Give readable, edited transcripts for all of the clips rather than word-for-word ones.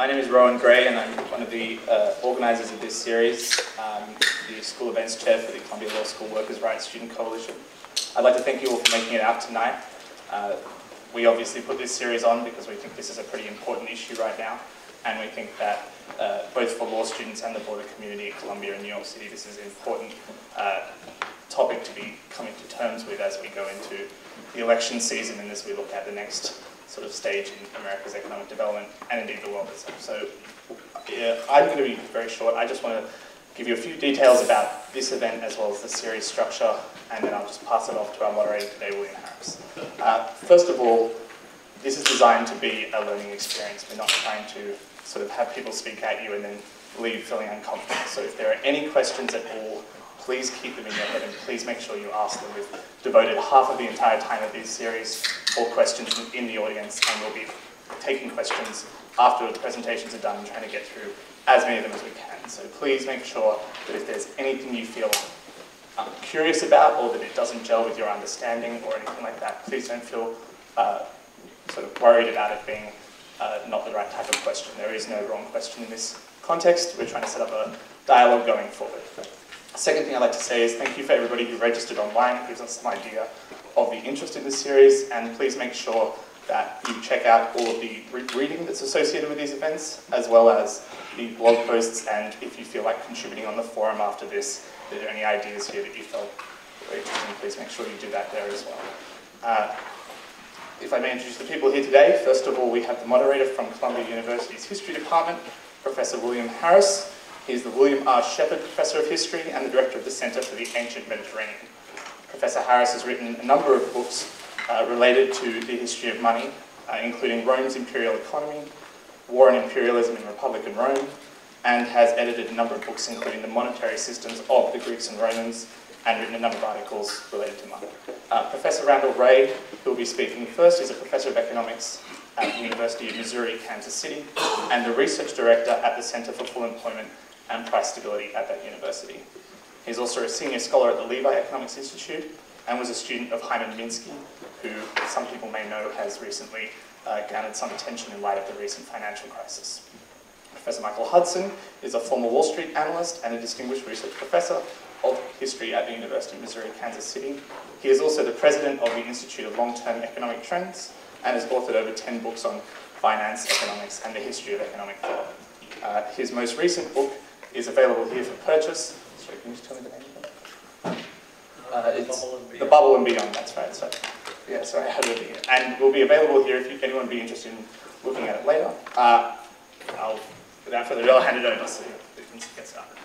My name is Rowan Gray, and I'm one of the organizers of this series, the School Events Chair for the Columbia Law School Workers' Rights Student Coalition. I'd like to thank you all for making it out tonight. We obviously put this series on because we think this is a pretty important issue right now, and we think that both for law students and the broader community at Columbia and New York City, this is an important topic to be coming to terms with as we go into the election season and as we look at the next sort of stage in America's economic development and indeed the world itself. So yeah, I'm going to be very short. I just want to give you a few details about this event as well as the series structure, and then I'll just pass it off to our moderator today, William Harris. First of all, this is designed to be a learning experience. We're not trying to sort of have people speak at you and then leave feeling uncomfortable. So if there are any questions at all, please keep them in your head and please make sure you ask them. We've devoted half of the entire time of this series for questions in the audience, and we'll be taking questions after the presentations are done and trying to get through as many of them as we can. So please make sure that if there's anything you feel curious about or that it doesn't gel with your understanding or anything like that, please don't feel sort of worried about it being not the right type of question. There is no wrong question in this context. We're trying to set up a dialogue going forward. Second thing I'd like to say is thank you for everybody who registered online. It gives us some idea of the interest in this series, and please make sure that you check out all of the reading that's associated with these events, as well as the blog posts, and if you feel like contributing on the forum after this, if there are any ideas here that you felt were interesting, please make sure you do that there as well. If I may introduce the people here today, first of all we have the moderator from Columbia University's History Department, Professor William Harris. He's the William R. Shepherd Professor of History and the Director of the Center for the Ancient Mediterranean. Professor Harris has written a number of books related to the history of money, including Rome's Imperial Economy, War and Imperialism in Republican Rome, and has edited a number of books including the monetary systems of the Greeks and Romans, and written a number of articles related to money. Professor Randall Wray, who will be speaking first, is a Professor of Economics at the University of Missouri-Kansas City, and the Research Director at the Center for Full Employment and Price Stability at that university. He's also a senior scholar at the Levi Economics Institute and was a student of Hyman Minsky, who some people may know has recently garnered some attention in light of the recent financial crisis. Professor Michael Hudson is a former Wall Street analyst and a distinguished research professor of history at the University of Missouri-Kansas City. He is also the president of the Institute of Long-Term Economic Trends and has authored over 10 books on finance, economics, and the history of economic thought. His most recent book is available here for purchase. Sorry, can you just tell me the name of it? It's The Bubble and Beyond, that's right. So, yeah, sorry, I had it here. And will be available here if anyone would be interested in looking at it later. Without further ado, I'll hand it over so we can get started.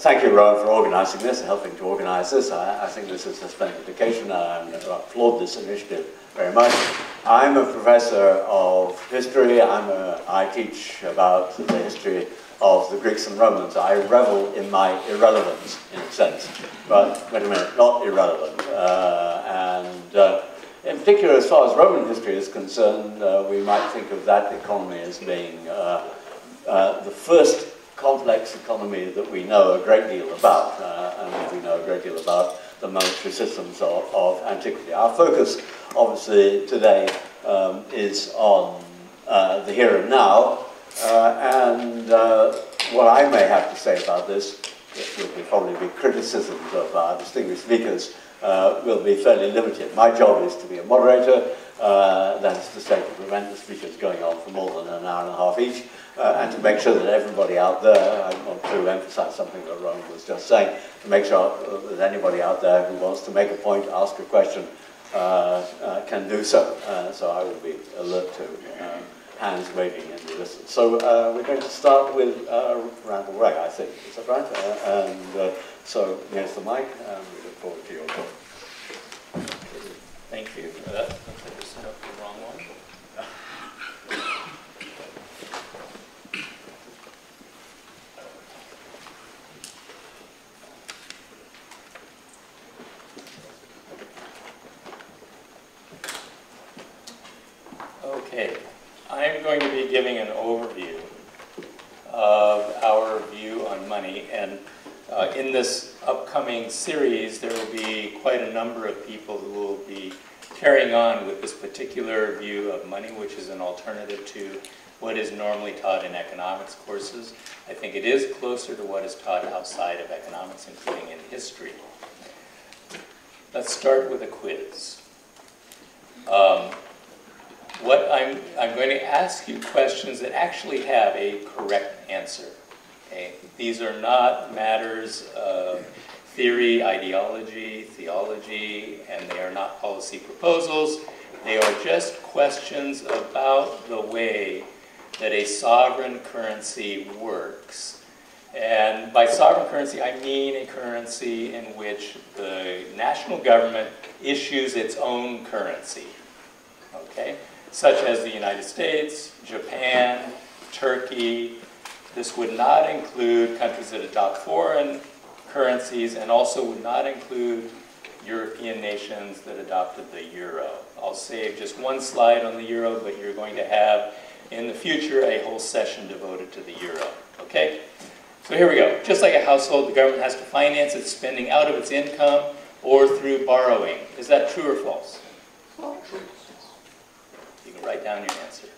Thank you, Rowan, for organising this and helping to organise this. I think this is a splendid occasion, and I applaud this initiative very much. I'm a professor of history. I teach about the history of the Greeks and Romans. I revel in my irrelevance, in a sense. But wait a minute, not irrelevant. In particular, as far as Roman history is concerned, we might think of that economy as being the first complex economy that we know a great deal about, and we know a great deal about the monetary systems of antiquity. Our focus, obviously, today is on the here and now, what I may have to say about this, which will probably be criticisms of our distinguished speakers, will be fairly limited. My job is to be a moderator, that is to say to prevent the speakers going on for more than an hour and a half each, and to make sure that everybody out there, I want to emphasize something that Rowan was just saying, to make sure that anybody out there who wants to make a point, ask a question, can do so. So I will be alert to hands waving in the distance. So we're going to start with Randall Wray, I think. Is that right? So here's the mic, and we look forward to your talk. Thank you for that. I just got the wrong one. Okay, I am going to be giving an overview of our view on money, and in this upcoming series there will be quite a number of people who will be carrying on with this particular view of money, which is an alternative to what is normally taught in economics courses. I think it is closer to what is taught outside of economics, including in history. Let's start with a quiz. I'm going to ask you questions that actually have a correct answer. Okay? These are not matters of theory, ideology, theology, and they are not policy proposals. They are just questions about the way that a sovereign currency works. And by sovereign currency, I mean a currency in which the national government issues its own currency, okay? Such as the United States, Japan, Turkey. This would not include countries that adopt foreign currencies, and also would not include European nations that adopted the euro. I'll save just one slide on the euro, but you're going to have in the future a whole session devoted to the euro, okay? So here we go. Just like a household, the government has to finance its spending out of its income or through borrowing. Is that true or false? False. You can write down your answer.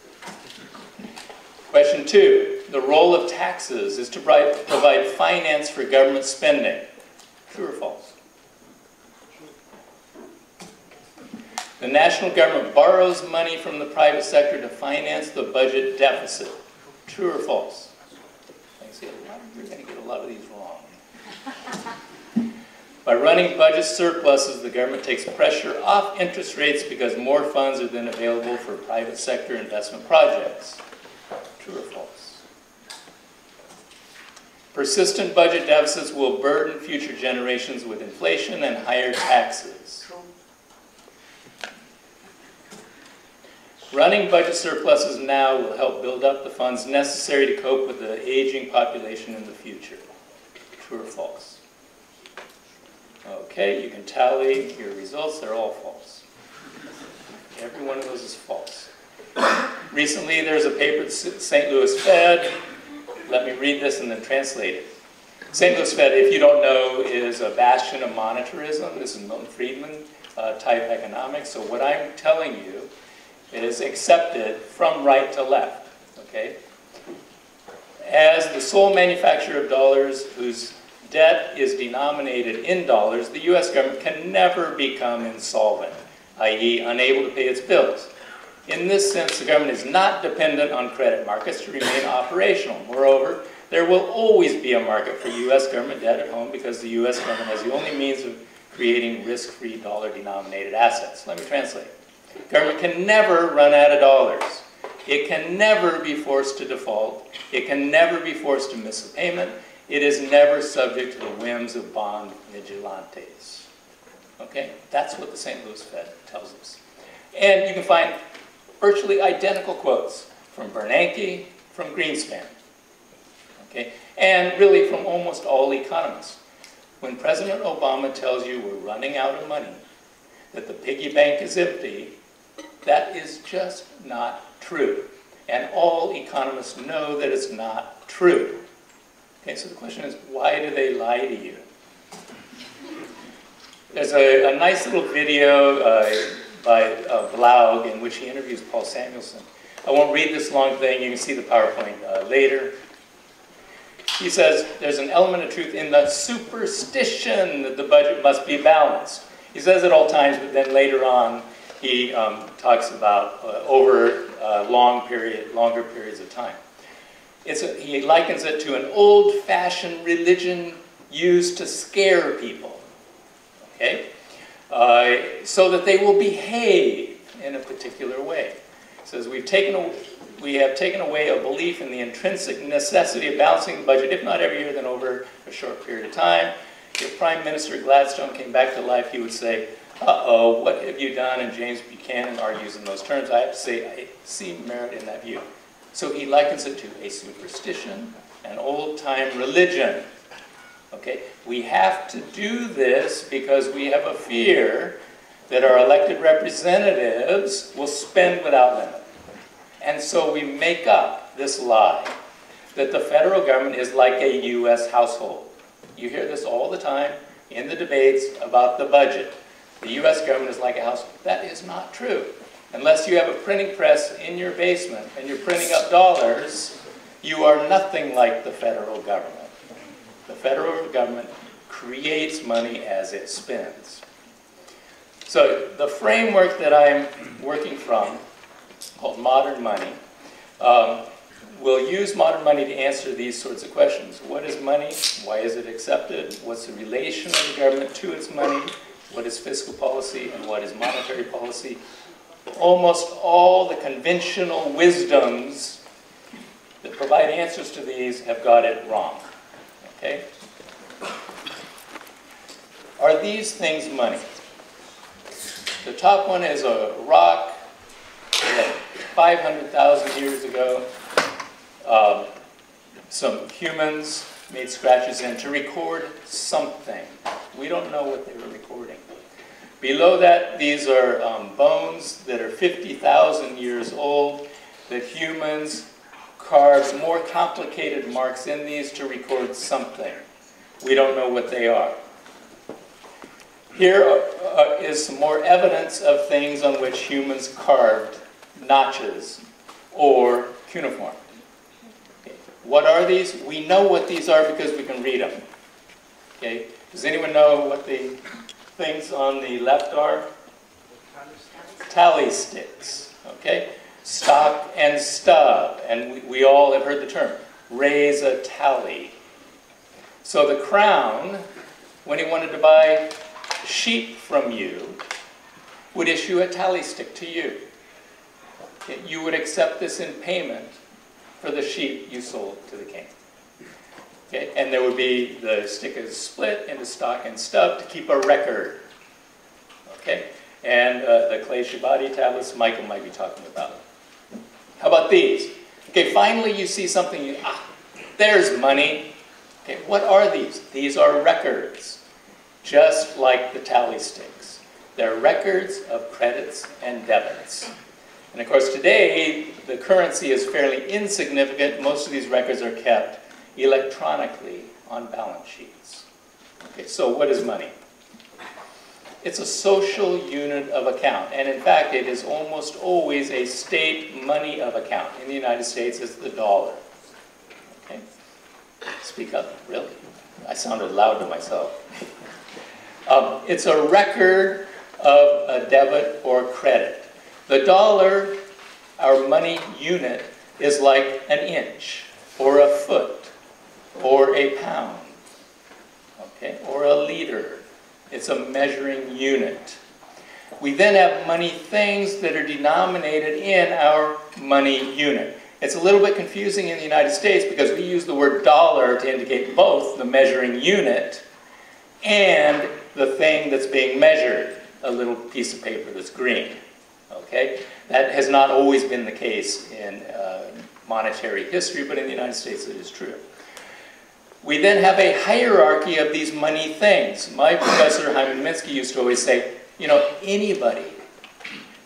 Question two, the role of taxes is to provide finance for government spending. True or false? The national government borrows money from the private sector to finance the budget deficit. True or false? You're going to get a lot of these wrong. By running budget surpluses, the government takes pressure off interest rates because more funds are then available for private sector investment projects. True or false? Persistent budget deficits will burden future generations with inflation and higher taxes. True. Running budget surpluses now will help build up the funds necessary to cope with the aging population in the future. True or false? Okay, you can tally your results. They're all false. Every one of those is false. Recently, there's a paper at St. Louis Fed. Let me read this and then translate it. St. Louis Fed, if you don't know, is a bastion of monetarism. This is Milton Friedman type economics. So what I'm telling you is accepted from right to left, okay? As the sole manufacturer of dollars whose debt is denominated in dollars, the U.S. government can never become insolvent, i.e. unable to pay its bills. In this sense, the government is not dependent on credit markets to remain operational. Moreover, there will always be a market for U.S. government debt at home because the U.S. government has the only means of creating risk-free dollar-denominated assets. Let me translate. Government can never run out of dollars. It can never be forced to default. It can never be forced to miss a payment. It is never subject to the whims of bond vigilantes. Okay? That's what the St. Louis Fed tells us. And you can find virtually identical quotes from Bernanke, from Greenspan, okay? And really from almost all economists. When President Obama tells you we're running out of money, that the piggy bank is empty, that is just not true. And all economists know that it's not true. Okay, so the question is, why do they lie to you? There's a nice little video by Blaug in which he interviews Paul Samuelson. I won't read this long thing. You can see the PowerPoint later. He says, there's an element of truth in the superstition that the budget must be balanced. He says it all times, but then later on, he talks about over longer periods of time. He likens it to an old-fashioned religion used to scare people, okay? So that they will behave in a particular way. He says, we have taken away a belief in the intrinsic necessity of balancing the budget, if not every year, then over a short period of time. If Prime Minister Gladstone came back to life, he would say, uh-oh, what have you done? And James Buchanan argues in those terms. I have to say, I see merit in that view. So he likens it to a superstition, an old-time religion. Okay? We have to do this because we have a fear that our elected representatives will spend without limit. And so we make up this lie that the federal government is like a U.S. household. You hear this all the time in the debates about the budget. The US government is like a house. That is not true. Unless you have a printing press in your basement and you're printing up dollars, you are nothing like the federal government. The federal government creates money as it spends. So the framework that I'm working from, called Modern Money, we'll use modern money to answer these sorts of questions. What is money? Why is it accepted? What's the relation of the government to its money? What is fiscal policy and what is monetary policy? Almost all the conventional wisdoms that provide answers to these have got it wrong. Okay? Are these things money? The top one is a rock that 500,000 years ago some humans made scratches in to record something. We don't know what they were recording. Below that, these are bones that are 50,000 years old that humans carved more complicated marks in these to record something. We don't know what they are. Here is some more evidence of things on which humans carved notches or cuneiform. Okay. What are these? We know what these are because we can read them. Okay. Does anyone know what the things on the left are? Tally sticks. Okay. Stock and stub. And we all have heard the term. Raise a tally. So the crown, when he wanted to buy sheep from you, would issue a tally stick to you. You would accept this in payment for the sheep you sold to the king. Okay? And there would be the stick is split into stock and stub to keep a record. Okay? And the clay Shabadi tablets Michael might be talking about. How about these? Okay, finally you see something, there's money. Okay, what are these? These are records, just like the tally sticks. They're records of credits and debits. And of course today, the currency is fairly insignificant. Most of these records are kept electronically on balance sheets. Okay, so what is money? It's a social unit of account. And in fact, it is almost always a state money of account. In the United States, it's the dollar. Okay? Speak up, really? I sounded loud to myself. It's a record of a debit or credit. The dollar, our money unit, is like an inch, or a foot, or a pound, okay, or a liter. It's a measuring unit. We then have money things that are denominated in our money unit. It's a little bit confusing in the United States because we use the word dollar to indicate both the measuring unit and the thing that's being measured, a little piece of paper that's green. Okay? That has not always been the case in monetary history, but in the United States it is true. We then have a hierarchy of these money things. My professor, Hyman Minsky, used to always say, you know, anybody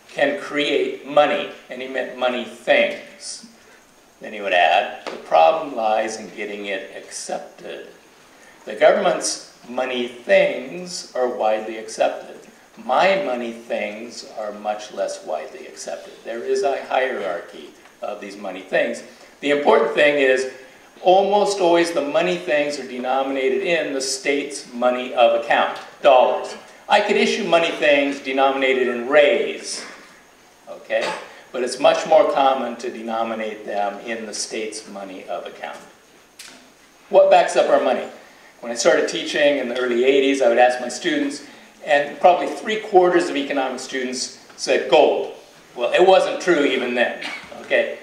can create money, and he meant money things. Then he would add, the problem lies in getting it accepted. The government's money things are widely accepted. My money things are much less widely accepted. There is a hierarchy of these money things. The important thing is almost always the money things are denominated in the state's money of account, dollars. I could issue money things denominated in rays, okay? But it's much more common to denominate them in the state's money of account. What backs up our money? When I started teaching in the early 80s, I would ask my students, and probably 3/4 of economics students said gold. Well, it wasn't true even then. Okay?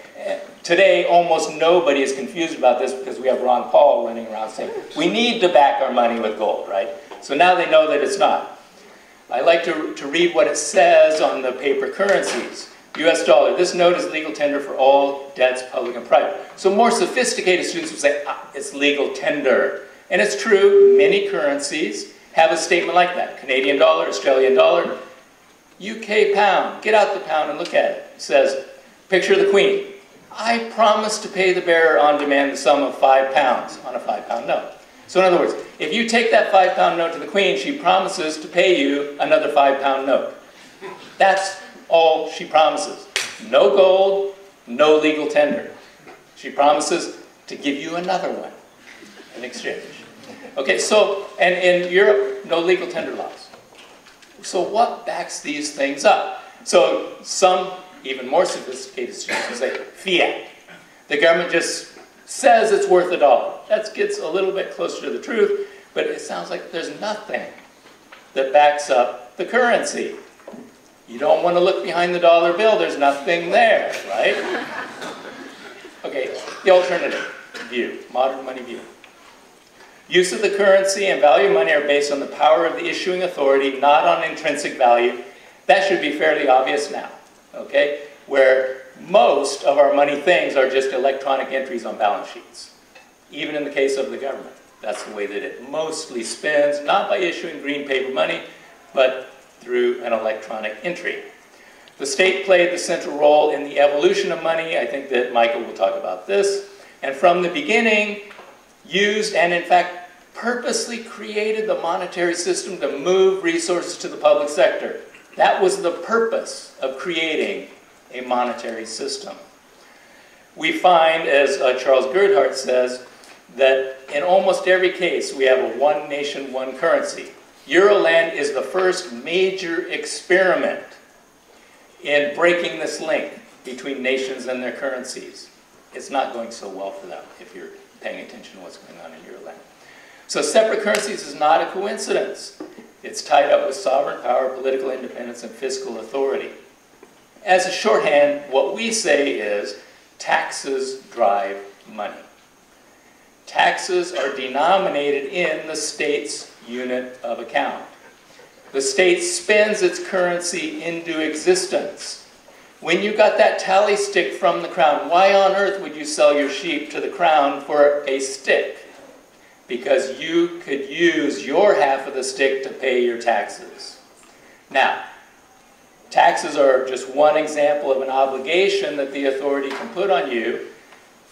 Today, almost nobody is confused about this because we have Ron Paul running around saying, we need to back our money with gold, right? So now they know that it's not. I like to read what it says on the paper currencies. US dollar, this note is legal tender for all debts, public and private. So more sophisticated students would say, it's legal tender. And it's true, many currencies have a statement like that. Canadian dollar, Australian dollar, UK pound. Get out the pound and look at it. It says, picture of the Queen. I promise to pay the bearer on demand the sum of £5 on a £5 note. So in other words, if you take that £5 note to the Queen, she promises to pay you another £5 note. That's all she promises. No gold, no legal tender. She promises to give you another one in exchange. Okay, so, and in Europe, no legal tender laws. So what backs these things up? So some even more sophisticated students say, fiat. The government just says it's worth $1. That gets a little bit closer to the truth, but it sounds like there's nothing that backs up the currency. You don't want to look behind the dollar bill, there's nothing there, right? Okay, the alternative view, modern money view. Use of the currency and value of money are based on the power of the issuing authority, not on intrinsic value. That should be fairly obvious now, okay? Where most of our money things are just electronic entries on balance sheets. Even in the case of the government, that's the way that it mostly spends, not by issuing green paper money, but through an electronic entry. The state played the central role in the evolution of money. I think that Michael will talk about this. And from the beginning, used and in fact purposely created the monetary system to move resources to the public sector. That was the purpose of creating a monetary system. We find, as Charles Goodhart says, that in almost every case we have a one nation, one currency. Euroland is the first major experiment in breaking this link between nations and their currencies. It's not going so well for them if you're paying attention to what's going on in Euroland. So separate currencies is not a coincidence. It's tied up with sovereign power, political independence, and fiscal authority. As a shorthand, what we say is taxes drive money. Taxes are denominated in the state's unit of account. The state spends its currency into existence. When you got that tally stick from the crown, why on earth would you sell your sheep to the crown for a stick? Because you could use your half of the stick to pay your taxes. Now, taxes are just one example of an obligation that the authority can put on you.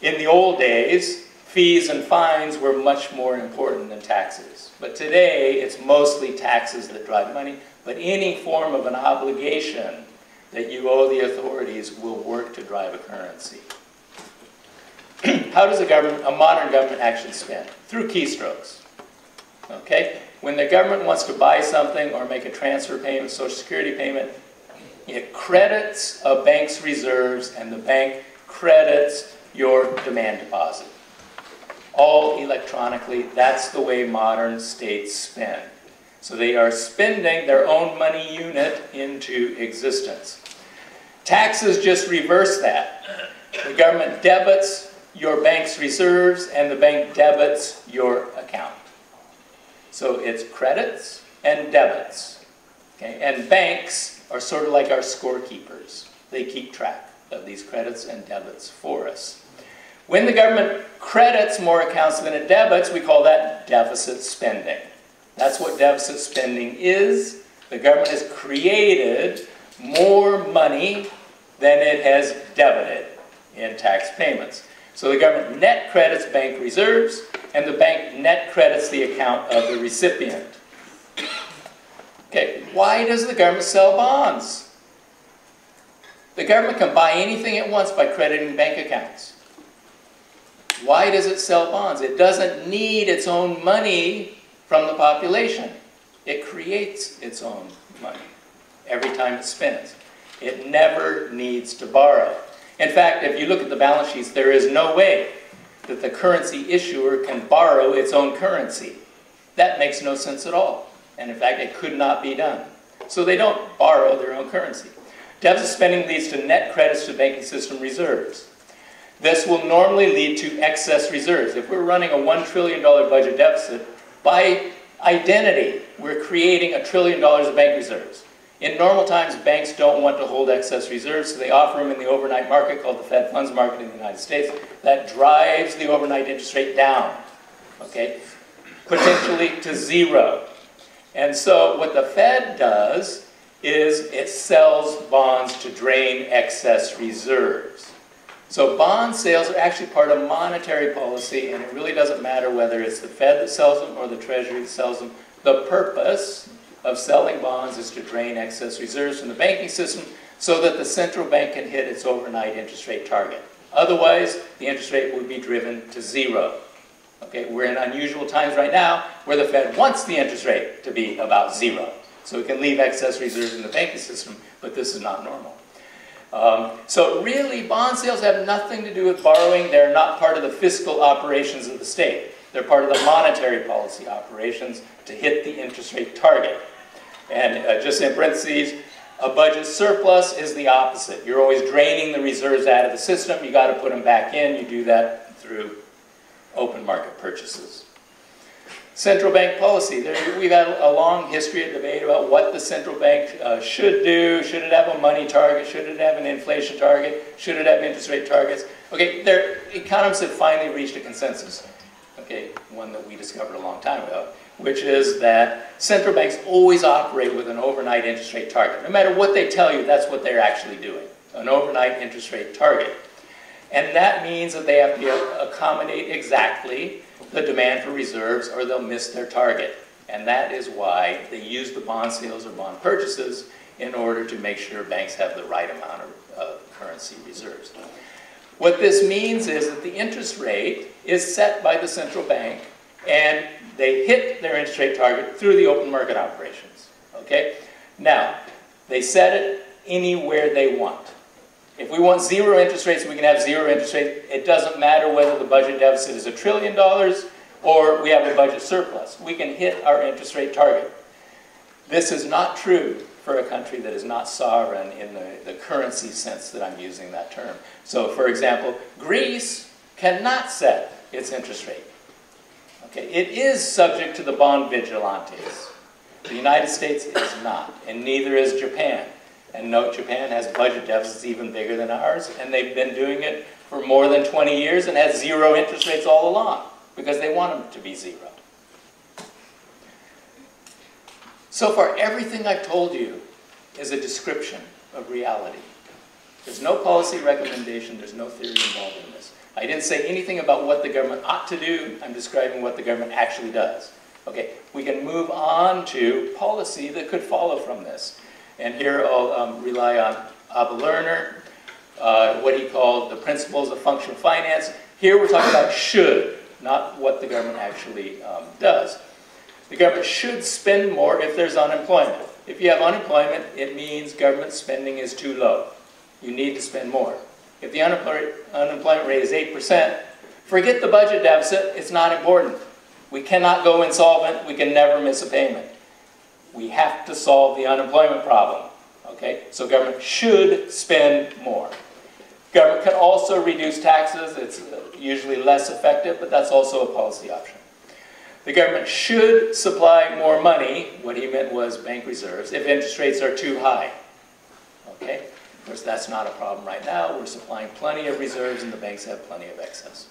In the old days, fees and fines were much more important than taxes. But today, it's mostly taxes that drive money. But any form of an obligation that you owe the authorities will work to drive a currency. How does a modern government action spend? Through keystrokes. Okay? When the government wants to buy something or make a transfer payment, social security payment, it credits a bank's reserves and the bank credits your demand deposit. All electronically, that's the way modern states spend. So they are spending their own money unit into existence. Taxes just reverse that. The government debits your bank's reserves and the bank debits your account. So it's credits and debits. Okay? And banks are sort of like our scorekeepers. They keep track of these credits and debits for us. When the government credits more accounts than it debits, we call that deficit spending. That's what deficit spending is. The government has created more money than it has debited in tax payments. So the government net credits bank reserves, and the bank net credits the account of the recipient. Okay, why does the government sell bonds? The government can buy anything it wants by crediting bank accounts. Why does it sell bonds? It doesn't need its own money from the population. It creates its own money every time it spends. It never needs to borrow. In fact, if you look at the balance sheets, there is no way that the currency issuer can borrow its own currency. That makes no sense at all. And in fact, it could not be done. So they don't borrow their own currency. Deficit spending leads to net credits to banking system reserves. This will normally lead to excess reserves. If we're running a $1 trillion budget deficit, by identity, we're creating $1 trillion of bank reserves. In normal times, banks don't want to hold excess reserves, so they offer them in the overnight market called the Fed funds market in the United States. That drives the overnight interest rate down, okay, potentially to zero. And so what the Fed does is it sells bonds to drain excess reserves. So bond sales are actually part of monetary policy, and it really doesn't matter whether it's the Fed that sells them or the Treasury that sells them. The purpose of selling bonds is to drain excess reserves from the banking system so that the central bank can hit its overnight interest rate target. Otherwise, the interest rate would be driven to zero. Okay, we're in unusual times right now where the Fed wants the interest rate to be about zero, so it can leave excess reserves in the banking system, but this is not normal. So really, bond sales have nothing to do with borrowing. They're not part of the fiscal operations of the state. They're part of the monetary policy operations to hit the interest rate target. And just in parentheses, a budget surplus is the opposite. You're always draining the reserves out of the system. You've got to put them back in. You do that through open market purchases. Central bank policy. We've had a long history of debate about what the central bank should do. Should it have a money target? Should it have an inflation target? Should it have interest rate targets? Okay, economists have finally reached a consensus, okay, one that we discovered a long time ago, which is that central banks always operate with an overnight interest rate target. No matter what they tell you, that's what they're actually doing, an overnight interest rate target. And that means that they have to accommodate exactly the demand for reserves or they'll miss their target. And that is why they use the bond sales or bond purchases in order to make sure banks have the right amount of currency reserves. What this means is that the interest rate is set by the central bank and they hit their interest rate target through the open market operations. Okay? Now, they set it anywhere they want. If we want zero interest rates, we can have zero interest rates. It doesn't matter whether the budget deficit is $1 trillion or we have a budget surplus. We can hit our interest rate target. This is not true for a country that is not sovereign in the currency sense that I'm using that term. So, for example, Greece cannot set its interest rate. Okay, it is subject to the bond vigilantes. The United States is not, and neither is Japan. And note, Japan has budget deficits even bigger than ours, and they've been doing it for more than 20 years and has zero interest rates all along because they want them to be zero. So far, everything I've told you is a description of reality. There's no policy recommendation, there's no theory involved in this. I didn't say anything about what the government ought to do, I'm describing what the government actually does. Okay, we can move on to policy that could follow from this. And here I'll rely on Abba Lerner, what he called the principles of functional finance. Here we're talking about should, not what the government actually does. The government should spend more if there's unemployment. If you have unemployment, it means government spending is too low. You need to spend more. If the unemployment rate is 8%, forget the budget deficit, it's not important. We cannot go insolvent, we can never miss a payment. We have to solve the unemployment problem, okay? So government should spend more. Government can also reduce taxes. It's usually less effective, but that's also a policy option. The government should supply more money. What he meant was bank reserves, if interest rates are too high, okay? Of course, that's not a problem right now. We're supplying plenty of reserves, and the banks have plenty of excess.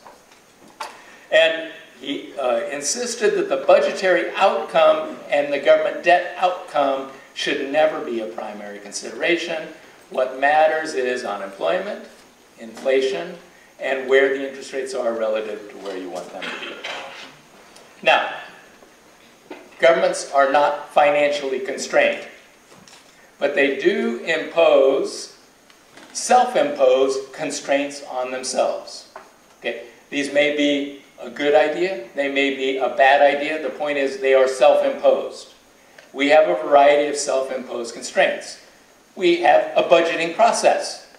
And he insisted that the budgetary outcome and the government debt outcome should never be a primary consideration. What matters is unemployment, inflation, and where the interest rates are relative to where you want them to be. Now, governments are not financially constrained, but they do impose, self-impose constraints on themselves. Okay? These may be a good idea, they may be a bad idea. The point is they are self-imposed. We have a variety of self-imposed constraints. We have a budgeting process.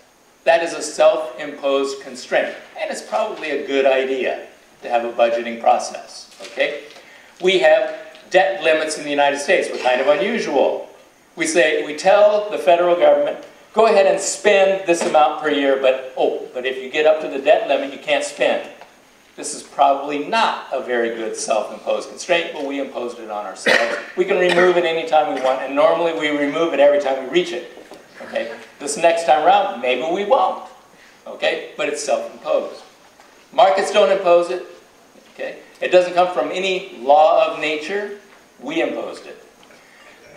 That is a self-imposed constraint. And it's probably a good idea to have a budgeting process, okay? We have debt limits in the United States. We're kind of unusual. We tell the federal government, go ahead and spend this amount per year, but if you get up to the debt limit, you can't spend. This is probably not a very good self-imposed constraint, but we imposed it on ourselves. We can remove it anytime we want, and normally we remove it every time we reach it. Okay? This next time around, maybe we won't. Okay? But it's self-imposed. Markets don't impose it. Okay? It doesn't come from any law of nature. We imposed it.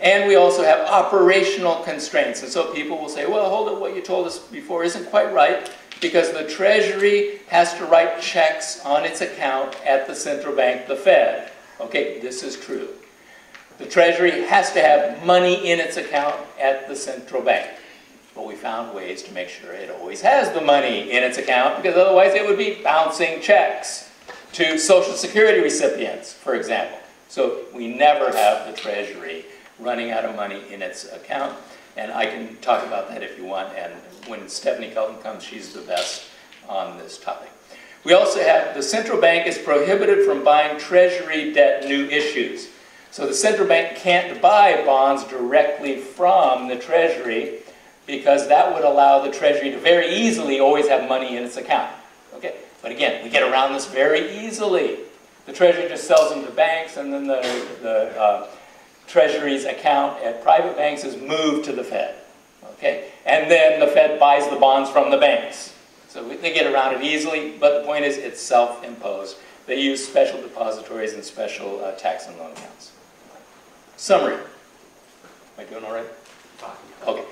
And we also have operational constraints. And so people will say, well, hold it, what you told us before isn't quite right. because the Treasury has to write checks on its account at the central bank, the Fed. Okay, this is true. The Treasury has to have money in its account at the central bank. But we found ways to make sure it always has the money in its account, because otherwise it would be bouncing checks to Social Security recipients, for example. So we never have the Treasury running out of money in its account. And I can talk about that if you want. And when Stephanie Kelton comes, she's the best on this topic. We also have the central bank is prohibited from buying Treasury debt new issues. So the central bank can't buy bonds directly from the Treasury, because that would allow the Treasury to very easily always have money in its account. Okay? But again, we get around this very easily. The Treasury just sells them to banks, and then the Treasury's account at private banks is moved to the Fed. Okay? And then the Fed buys the bonds from the banks. So they get around it easily, but the point is it's self-imposed. They use special depositories and special tax and loan accounts. Summary. Am I doing all right? Okay.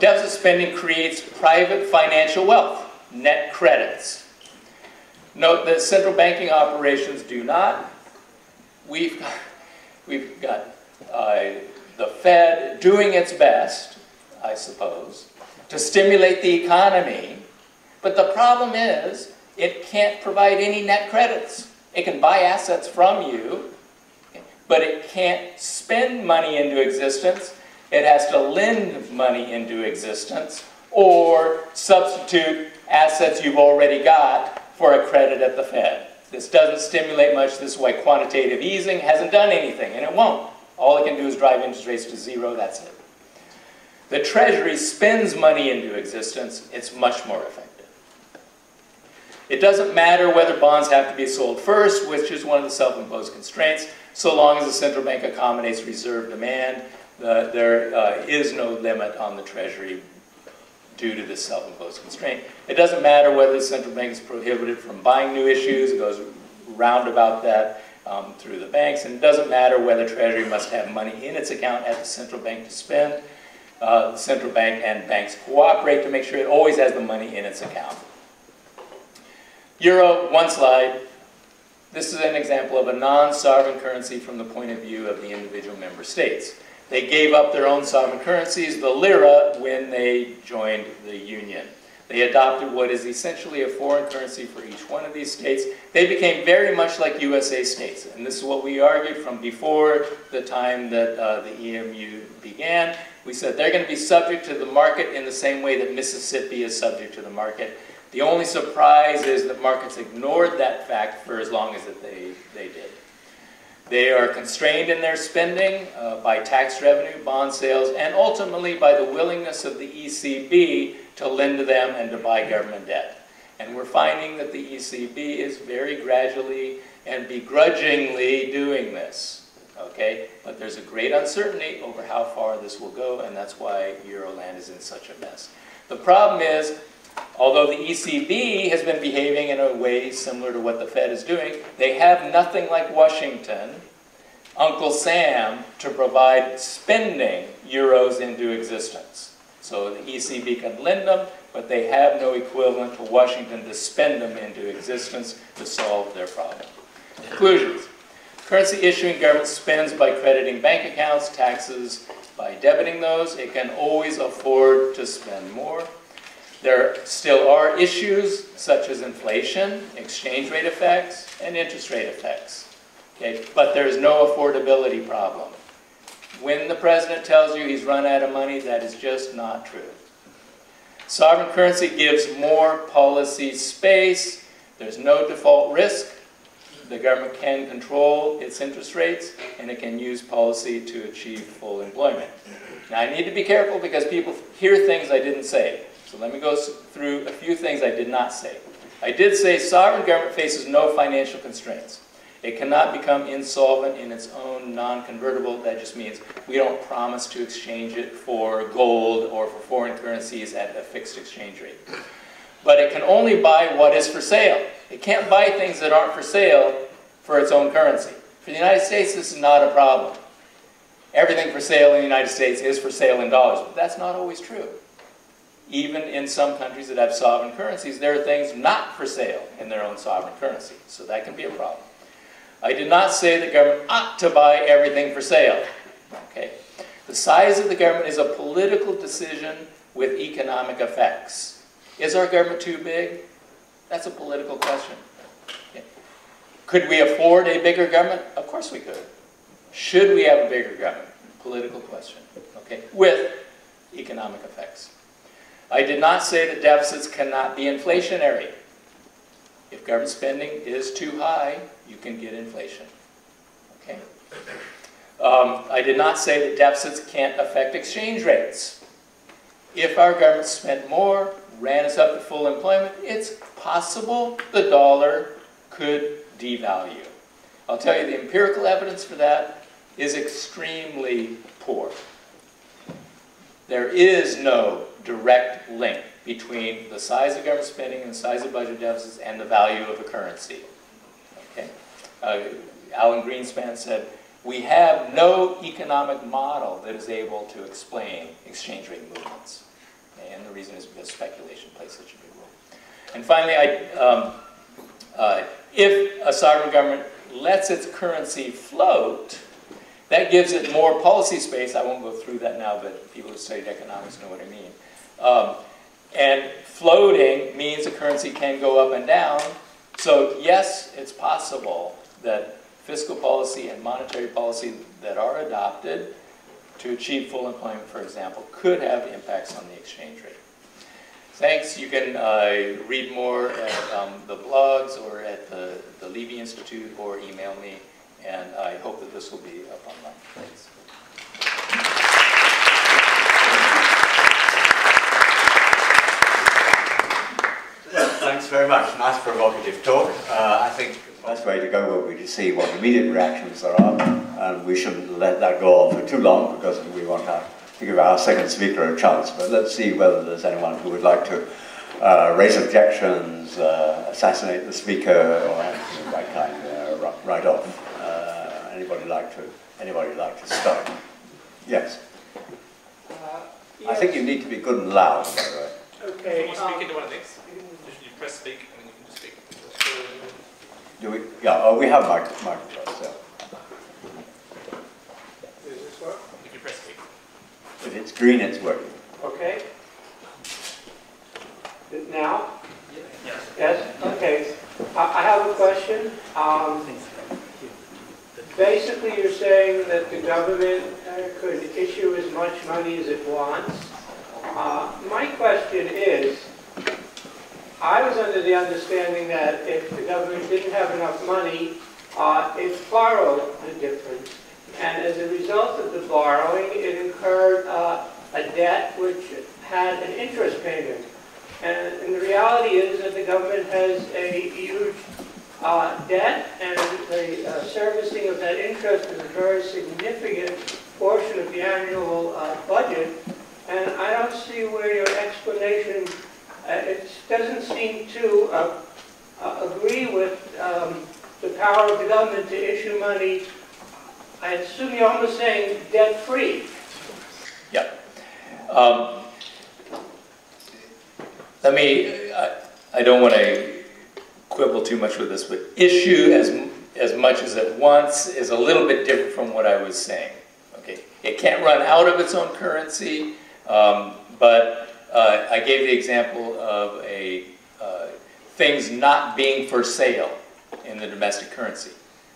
Deficit spending creates private financial wealth, net credits. Note that central banking operations do not. We've got the Fed doing its best, I suppose, to stimulate the economy, but the problem is it can't provide any net credits. It can buy assets from you, but it can't spend money into existence. It has to lend money into existence or substitute assets you've already got for a credit at the Fed. This doesn't stimulate much. This is why quantitative easing hasn't done anything, and it won't. All it can do is drive interest rates to zero. That's it. The Treasury spends money into existence. It's much more effective. It doesn't matter whether bonds have to be sold first, which is one of the self-imposed constraints, so long as the central bank accommodates reserve demand. There is no limit on the Treasury due to this self-imposed constraint. It doesn't matter whether the central bank is prohibited from buying new issues. It goes round about that through the banks. And it doesn't matter whether Treasury must have money in its account at the central bank to spend. The central bank and banks cooperate to make sure it always has the money in its account. Euro, one slide. This is an example of a non-sovereign currency from the point of view of the individual member states. They gave up their own sovereign currencies, the lira, when they joined the Union. They adopted what is essentially a foreign currency for each one of these states. They became very much like USA states. And this is what we argued from before the time that the EMU began. We said they're going to be subject to the market in the same way that Mississippi is subject to the market. The only surprise is that markets ignored that fact for as long as that they did. They are constrained in their spending by tax revenue, bond sales, and ultimately by the willingness of the ECB to lend to them and to buy government debt. And we're finding that the ECB is very gradually and begrudgingly doing this. Okay? But there's a great uncertainty over how far this will go, and that's why Euroland is in such a mess. The problem is, although the ECB has been behaving in a way similar to what the Fed is doing, they have nothing like Washington, Uncle Sam, to provide spending euros into existence. So the ECB can lend them, but they have no equivalent to Washington to spend them into existence to solve their problem. Conclusions. Currency issuing government spends by crediting bank accounts, taxes by debiting those. It can always afford to spend more. There still are issues such as inflation, exchange rate effects, and interest rate effects. Okay? But there is no affordability problem. When the president tells you he's run out of money, that is just not true. Sovereign currency gives more policy space. There's no default risk. The government can control its interest rates, and it can use policy to achieve full employment. Now, I need to be careful because people hear things I didn't say. So let me go through a few things I did not say. I did say sovereign government faces no financial constraints. It cannot become insolvent in its own non-convertible. That just means we don't promise to exchange it for gold or for foreign currencies at a fixed exchange rate. But it can only buy what is for sale. It can't buy things that aren't for sale for its own currency. For the United States, this is not a problem. Everything for sale in the United States is for sale in dollars, but that's not always true. even in some countries that have sovereign currencies, there are things not for sale in their own sovereign currency. So that can be a problem. I did not say the government ought to buy everything for sale. Okay? The size of the government is a political decision with economic effects. Is our government too big? That's a political question. Okay. Could we afford a bigger government? Of course we could. Should we have a bigger government? Political question. Okay? With economic effects. I did not say that deficits cannot be inflationary. If government spending is too high, you can get inflation. Okay? I did not say that deficits can't affect exchange rates. If our government spent more, ran us up to full employment, it's possible the dollar could devalue. I'll tell you the empirical evidence for that is extremely poor. There is no direct link between the size of government spending and the size of budget deficits and the value of a currency. Okay? Alan Greenspan said, we have no economic model that is able to explain exchange rate movements. Okay? And the reason is because speculation plays such a big role. And finally, if a sovereign government lets its currency float, that gives it more policy space. I won't go through that now, but people who studied economics know what I mean. And floating means a currency can go up and down. So yes, it's possible that fiscal policy and monetary policy that are adopted to achieve full employment, for example, could have impacts on the exchange rate. Thanks. You can read more at the blogs or at the Levy Institute or email me. And I hope that this will be up online. Thanks. Thanks very much. Nice provocative talk. I think the best way to go will be to see what immediate reactions there are. And we shouldn't let that go on for too long because we want to give our second speaker a chance. But let's see whether there's anyone who would like to raise objections, assassinate the speaker, or anything of that kind right off. Anybody like to start? Yes. Yes. I think you need to be good and loud, by the way. Okay. Can you speak into one of these? You press speak and then you can just speak. Do we? Yeah. Oh, we have microphones. Yeah. Does this work? If you press speak. If it's green, it's working. Okay. Now? Yes. Yes. Okay. I have a question. Basically, you're saying that the government could issue as much money as it wants. My question is, I was under the understanding that if the government didn't have enough money, it borrowed the difference. And as a result of the borrowing, it incurred a debt which had an interest payment. And the reality is that the government has a huge debt, and the servicing of that interest is a very significant portion of the annual budget, and I don't see where your explanation, it doesn't seem to agree with the power of the government to issue money. I assume you're almost saying debt-free. Yeah. Let me, I don't want to quibble too much with this, but issue as much as it wants is a little bit different from what I was saying. Okay, it can't run out of its own currency, but I gave the example of a things not being for sale in the domestic currency.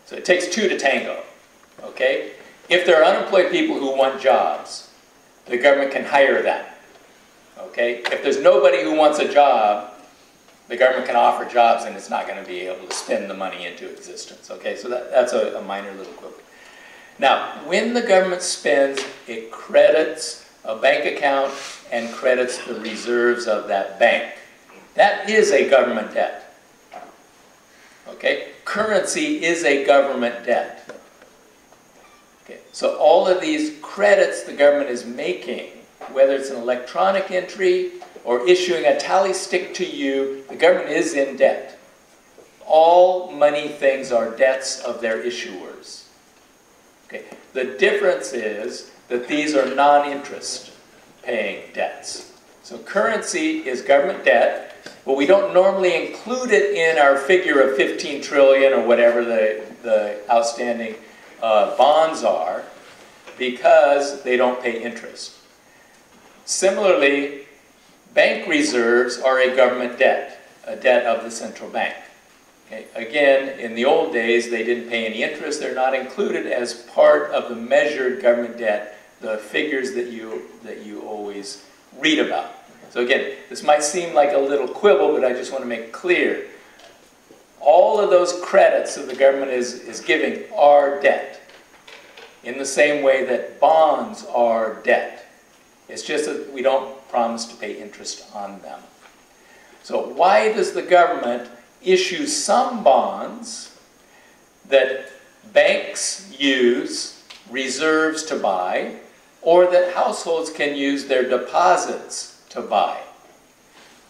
So it takes two to tango. Okay, if there are unemployed people who want jobs, the government can hire them. Okay, if there's nobody who wants a job, the government can offer jobs and it's not going to be able to spend the money into existence. Okay, so that's a minor little quibble. Now, when the government spends, it credits a bank account and credits the reserves of that bank. That is a government debt. Okay, currency is a government debt. Okay, so all of these credits the government is making, whether it's an electronic entry or issuing a tally stick to you, the government is in debt. All money things are debts of their issuers. Okay. The difference is that these are non-interest paying debts. So currency is government debt, but we don't normally include it in our figure of 15 trillion or whatever the outstanding bonds are, because they don't pay interest. Similarly, bank reserves are a government debt, a debt of the central bank. Okay? Again, in the old days, they didn't pay any interest. They're not included as part of the measured government debt, the figures that you always read about. So again, this might seem like a little quibble, but I just want to make clear. All of those credits that the government is giving are debt, in the same way that bonds are debt. It's just that we don't promise to pay interest on them. So why does the government issue some bonds that banks use reserves to buy, or that households can use their deposits to buy?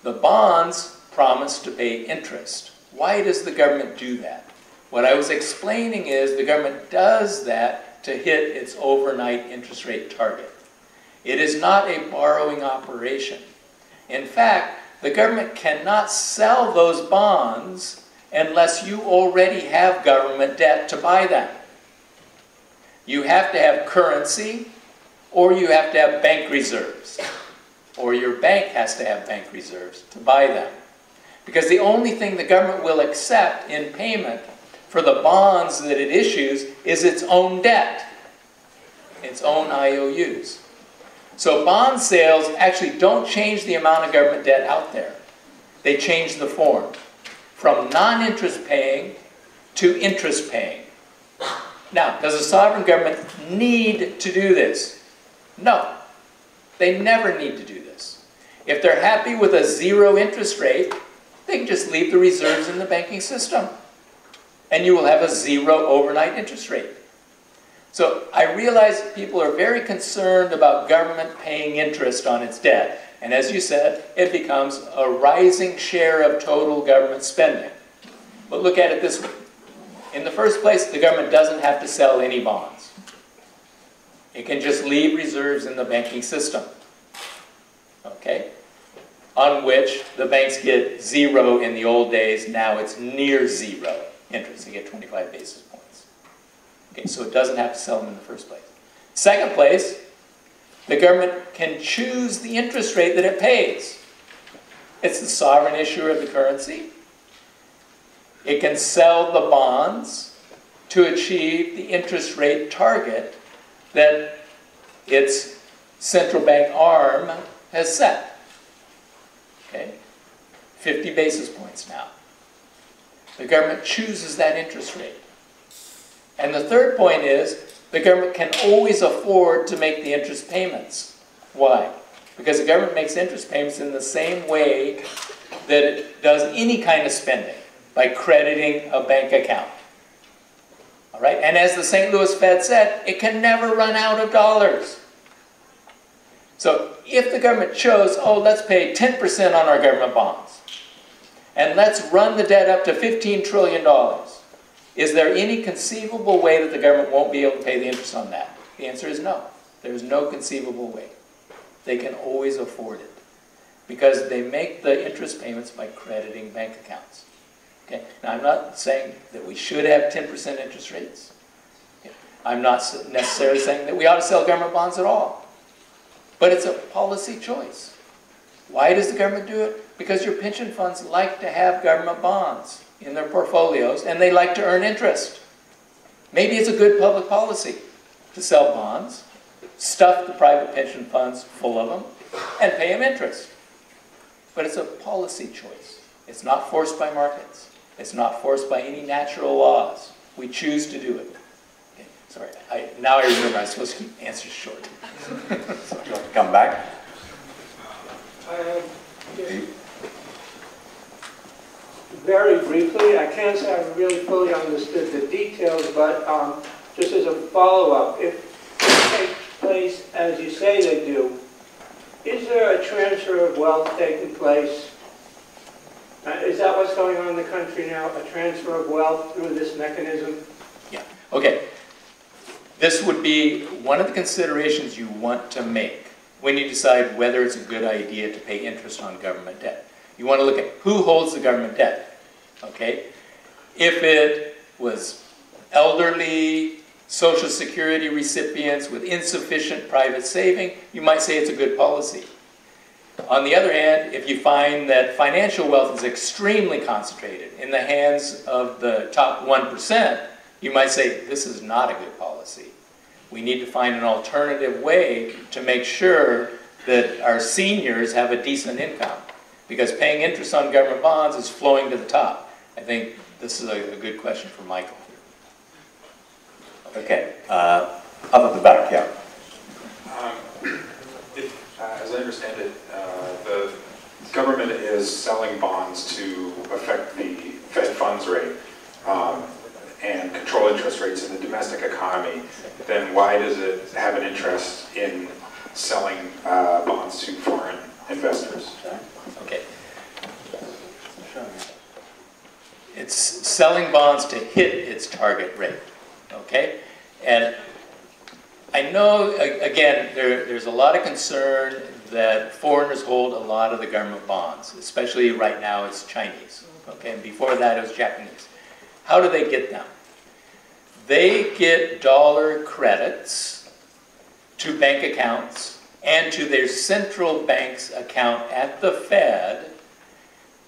The bonds promise to pay interest. Why does the government do that? What I was explaining is the government does that to hit its overnight interest rate target. It is not a borrowing operation. In fact, the government cannot sell those bonds unless you already have government debt to buy them. You have to have currency, or you have to have bank reserves, or your bank has to have bank reserves to buy them. Because the only thing the government will accept in payment for the bonds that it issues is its own debt, its own IOUs. So bond sales actually don't change the amount of government debt out there. They change the form from non-interest paying to interest paying. Now, does a sovereign government need to do this? No. They never need to do this. If they're happy with a zero interest rate, they can just leave the reserves in the banking system, and you will have a zero overnight interest rate. So I realize people are very concerned about government paying interest on its debt. And as you said, it becomes a rising share of total government spending. But look at it this way. In the first place, the government doesn't have to sell any bonds. It can just leave reserves in the banking system, okay, on which the banks get zero in the old days. Now it's near zero interest. They get 25 basis points. Okay, so it doesn't have to sell them in the first place. Second place, the government can choose the interest rate that it pays. It's the sovereign issuer of the currency. It can sell the bonds to achieve the interest rate target that its central bank arm has set. Okay? 50 basis points now. The government chooses that interest rate. And the third point is, the government can always afford to make the interest payments. Why? Because the government makes interest payments in the same way that it does any kind of spending, by crediting a bank account. All right? And as the St. Louis Fed said, it can never run out of dollars. So if the government chose, oh, let's pay 10% on our government bonds, and let's run the debt up to $15 trillion, is there any conceivable way that the government won't be able to pay the interest on that? The answer is no. There is no conceivable way. They can always afford it, because they make the interest payments by crediting bank accounts. Okay? Now, I'm not saying that we should have 10% interest rates. Okay? I'm not necessarily saying that we ought to sell government bonds at all. But it's a policy choice. Why does the government do it? Because your pension funds like to have government bonds in their portfolios, and they like to earn interest. Maybe it's a good public policy to sell bonds, stuff the private pension funds full of them, and pay them interest. But it's a policy choice. It's not forced by markets. It's not forced by any natural laws. We choose to do it. Okay, sorry, now I remember I was supposed to keep answers short. So do you want to come back? Yes. Very briefly, I can't say I've really fully understood the details, but just as a follow-up, if it takes place as you say they do, is there a transfer of wealth taking place? Is that what's going on in the country now, a transfer of wealth through this mechanism? Yeah, okay. This would be one of the considerations you want to make when you decide whether it's a good idea to pay interest on government debt. You want to look at who holds the government debt, okay? If it was elderly, Social Security recipients with insufficient private saving, you might say it's a good policy. On the other hand, if you find that financial wealth is extremely concentrated in the hands of the top 1%, you might say this is not a good policy. We need to find an alternative way to make sure that our seniors have a decent income, because paying interest on government bonds is flowing to the top. I think this is a good question for Michael. Okay, up at the back, yeah. As I understand it, the government is selling bonds to affect the Fed funds rate and control interest rates in the domestic economy. Then why does it have an interest in selling bonds to foreign investors? Okay. It's selling bonds to hit its target rate. Okay, and I know, again, there's a lot of concern that foreigners hold a lot of the government bonds, especially right now it's Chinese, okay, and before that it was Japanese. How do they get them? They get dollar credits to bank accounts and to their central bank's account at the Fed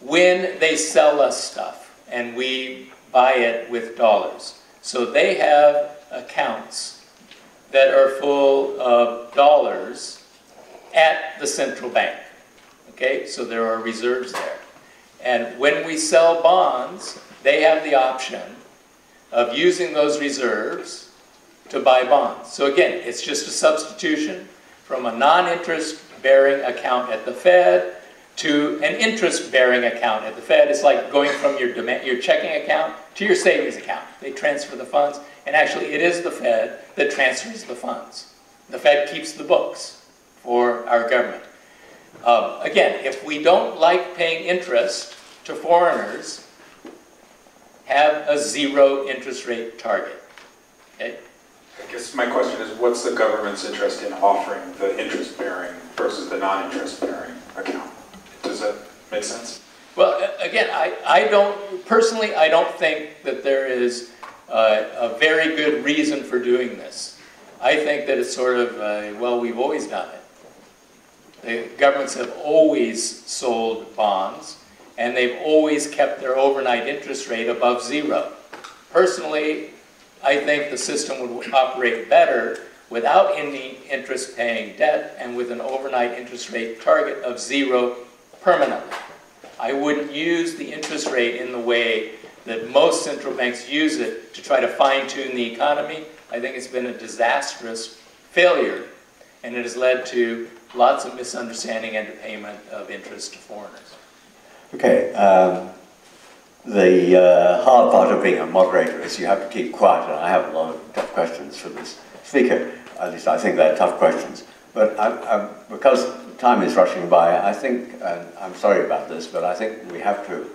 when they sell us stuff and we buy it with dollars. So they have accounts that are full of dollars at the central bank, okay? So there are reserves there. And when we sell bonds, they have the option of using those reserves to buy bonds. So again, it's just a substitution from a non-interest bearing account at the Fed to an interest bearing account at the Fed. It's like going from your checking account to your savings account. They transfer the funds, and actually it is the Fed that transfers the funds. The Fed keeps the books for our government. Again, if we don't like paying interest to foreigners, have a zero interest rate target. Okay? I guess my question is, what's the government's interest in offering the interest bearing versus the non-interest bearing account? Does that make sense? Well, again, I don't think that there is a very good reason for doing this. I think that it's sort of, well, we've always done it. The governments have always sold bonds, and they've always kept their overnight interest rate above zero. Personally, I think the system would operate better without any interest-paying debt and with an overnight interest rate target of zero permanently. I wouldn't use the interest rate in the way that most central banks use it to try to fine-tune the economy. I think it's been a disastrous failure, and it has led to lots of misunderstanding and payment of interest to foreigners. Okay. The hard part of being a moderator is you have to keep quiet, and I have a lot of tough questions for this speaker. At least I think they're tough questions. But because time is rushing by, I think, and I'm sorry about this, but I think we have to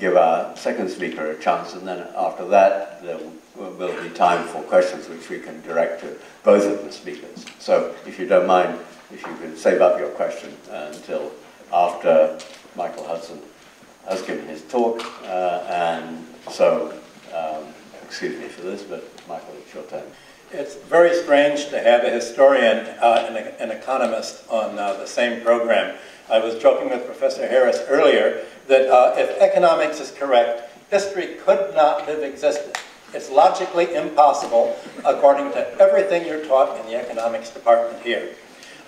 give our second speaker a chance, and then after that there will be time for questions which we can direct to both of the speakers. So if you don't mind, if you can save up your question until after Michael Hudson has given his talk, and so, excuse me for this, but Michael, it's your turn. It's very strange to have a historian and an economist on the same program. I was joking with Professor Harris earlier that if economics is correct, history could not have existed. It's logically impossible according to everything you're taught in the economics department here.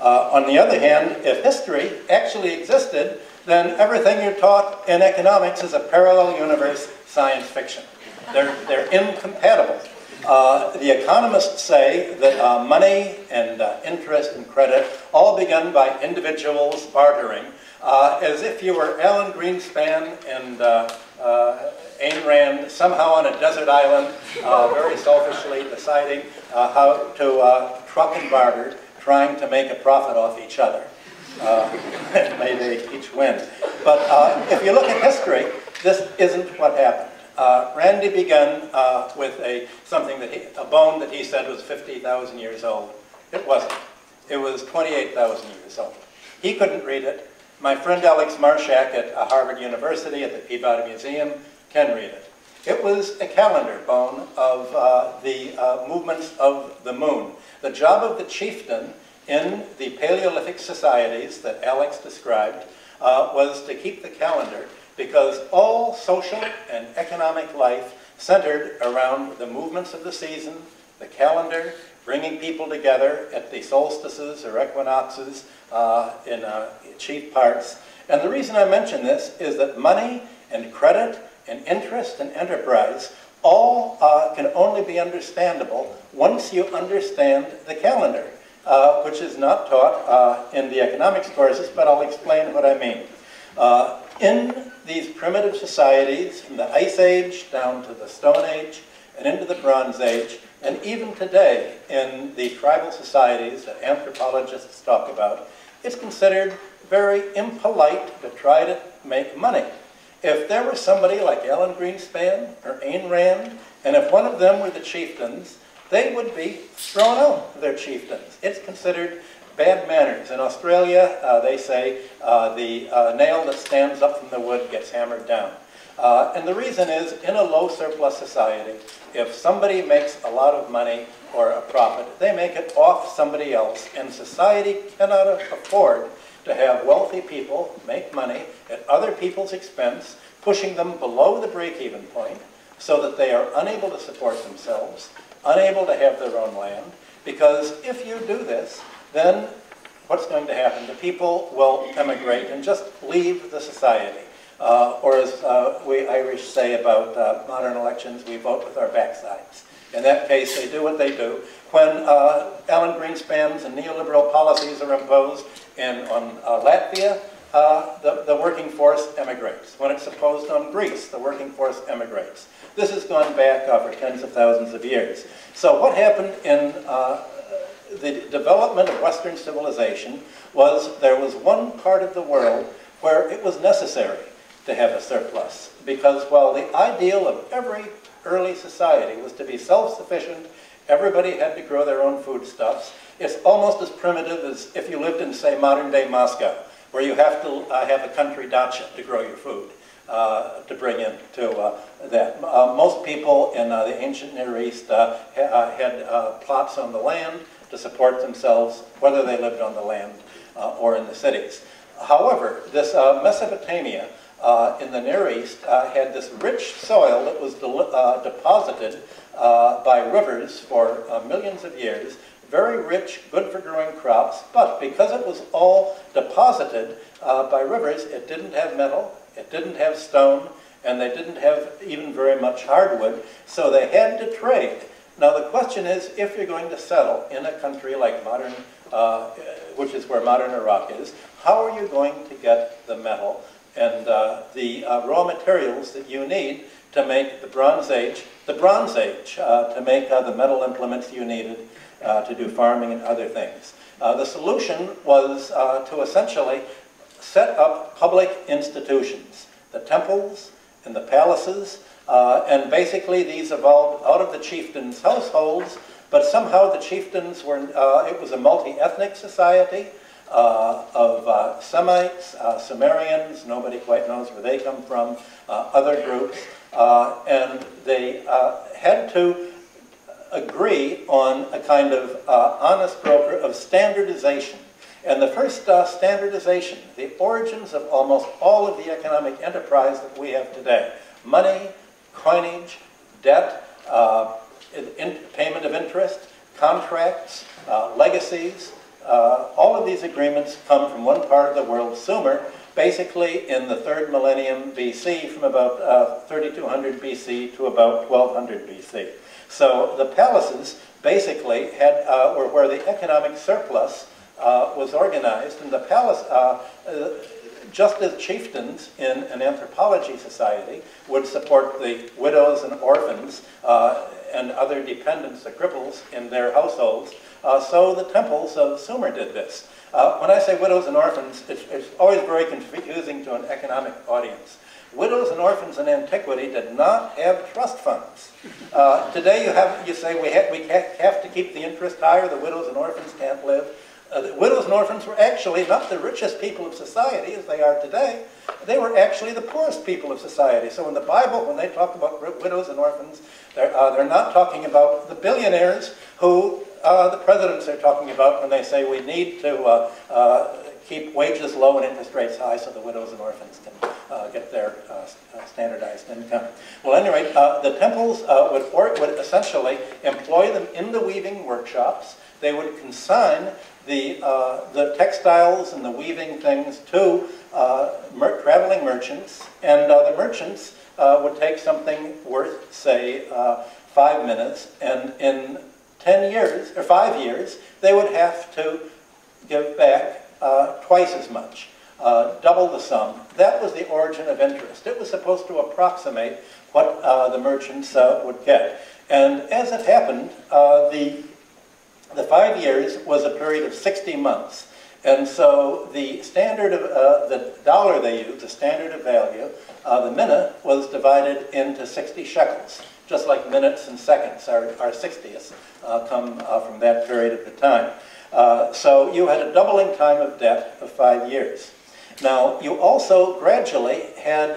On the other hand, if history actually existed, then everything you're taught in economics is a parallel universe science fiction. They're incompatible. The economists say that money and interest and credit, all begun by individuals bartering, as if you were Alan Greenspan and Ayn Rand somehow on a desert island, very selfishly deciding how to truck and barter, trying to make a profit off each other. May they each win. But if you look at history, this isn't what happened. Randy began with a bone that he said was 50,000 years old. It wasn't. It was 28,000 years old. He couldn't read it. My friend Alex Marshak at Harvard University at the Peabody Museum can read it. It was a calendar bone of the movements of the moon. The job of the chieftain in the Paleolithic societies that Alex described was to keep the calendar, because all social and economic life centered around the movements of the season, the calendar, bringing people together at the solstices or equinoxes in chief parts. And the reason I mention this is that money and credit and interest and enterprise all can only be understandable once you understand the calendar, which is not taught in the economics courses, but I'll explain what I mean. In these primitive societies, from the Ice Age down to the Stone Age and into the Bronze Age, and even today in the tribal societies that anthropologists talk about, it's considered very impolite to try to make money. If there were somebody like Alan Greenspan or Ayn Rand, and if one of them were the chieftains, they would be thrown out of their chieftains. It's considered bad manners. In Australia, they say the nail that stands up from the wood gets hammered down. And the reason is, in a low surplus society, if somebody makes a lot of money or a profit, they make it off somebody else, and society cannot afford to have wealthy people make money at other people's expense, pushing them below the break-even point so that they are unable to support themselves, unable to have their own land, because if you do this, then what's going to happen? The people will emigrate and just leave the society. Or as we Irish say about modern elections, we vote with our backsides. In that case, they do what they do. When Alan Greenspan's and neoliberal policies are imposed on Latvia, the working force emigrates. When it's imposed on Greece, the working force emigrates. This has gone back for tens of thousands of years. So what happened in the development of Western civilization was there was one part of the world where it was necessary to have a surplus, because while the ideal of every early society was to be self-sufficient, everybody had to grow their own foodstuffs. It's almost as primitive as if you lived in, say, modern-day Moscow, where you have to have a country dacha to grow your food, to bring into that. Most people in the ancient Near East had plots on the land to support themselves, whether they lived on the land or in the cities. However, this Mesopotamia in the Near East had this rich soil that was deposited by rivers for millions of years, very rich, good for growing crops, but because it was all deposited by rivers, it didn't have metal, it didn't have stone, and they didn't have even very much hardwood, so they had to trade. Now the question is, if you're going to settle in a country like modern, which is where modern Iraq is, how are you going to get the metal and the raw materials that you need to make the Bronze Age, to make the metal implements you needed to do farming and other things? The solution was to essentially set up public institutions, the temples and the palaces, and basically these evolved out of the chieftains' households, but somehow the chieftains were, it was a multi-ethnic society of Semites, Sumerians, nobody quite knows where they come from, other groups, and they had to agree on a kind of honest broker of standardization. And the first standardization, the origins of almost all of the economic enterprise that we have today, money, coinage, debt, payment of interest, contracts, legacies, all of these agreements come from one part of the world, Sumer, basically in the 3rd millennium BC, from about 3200 BC to about 1200 BC. So the palaces basically had, were where the economic surplus was organized, and the palace, just as chieftains in an anthropology society would support the widows and orphans and other dependents, the cripples, in their households, so the temples of Sumer did this. When I say widows and orphans, it's always very confusing to an economic audience. Widows and orphans in antiquity did not have trust funds. Today you say we have to keep the interest higher, the widows and orphans can't live. The widows and orphans were actually not the richest people of society as they are today. They were actually the poorest people of society. So in the Bible, when they talk about widows and orphans, they're not talking about the billionaires who the presidents are talking about when they say we need to keep wages low and interest rates high so the widows and orphans can get their standardized income. Well, at any rate, the temples would essentially employ them in the weaving workshops. They would consign the textiles and the weaving things to traveling merchants, and the merchants would take something worth, say, 5 minutes, and in 10 years, or 5 years, they would have to give back twice as much, double the sum. That was the origin of interest. It was supposed to approximate what the merchants would get. And as it happened, the 5 years was a period of 60 months. And so the standard of the dollar they used, the standard of value, the mina, was divided into 60 shekels, just like minutes and seconds are 60ths come from that period of the time. So you had a doubling time of debt of 5 years. Now, you also gradually had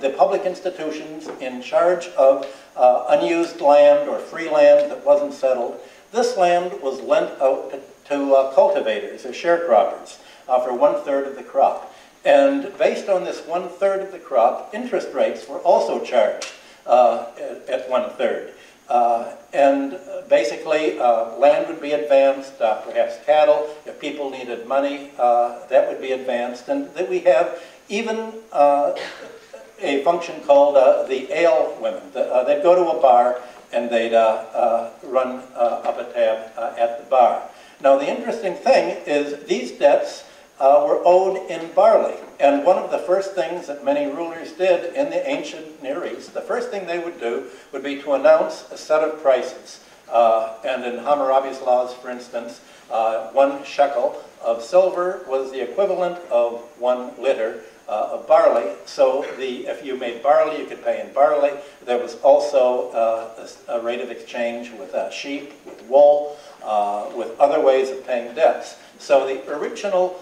the public institutions in charge of unused land or free land that wasn't settled. This land was lent out to cultivators or sharecroppers for 1/3 of the crop. And based on this 1/3 of the crop, interest rates were also charged at 1/3. And basically, land would be advanced, perhaps cattle. If people needed money, that would be advanced. And that we have even a function called the ale women. They'd go to a bar and they'd run up a tab at the bar. Now the interesting thing is these debts were owed in barley, and one of the first things that many rulers did in the ancient Near East, the first thing they would do would be to announce a set of prices. And in Hammurabi's laws, for instance, 1 shekel of silver was the equivalent of 1 liter of barley. So if you made barley, you could pay in barley. There was also a rate of exchange with sheep, with wool, with other ways of paying debts. So the original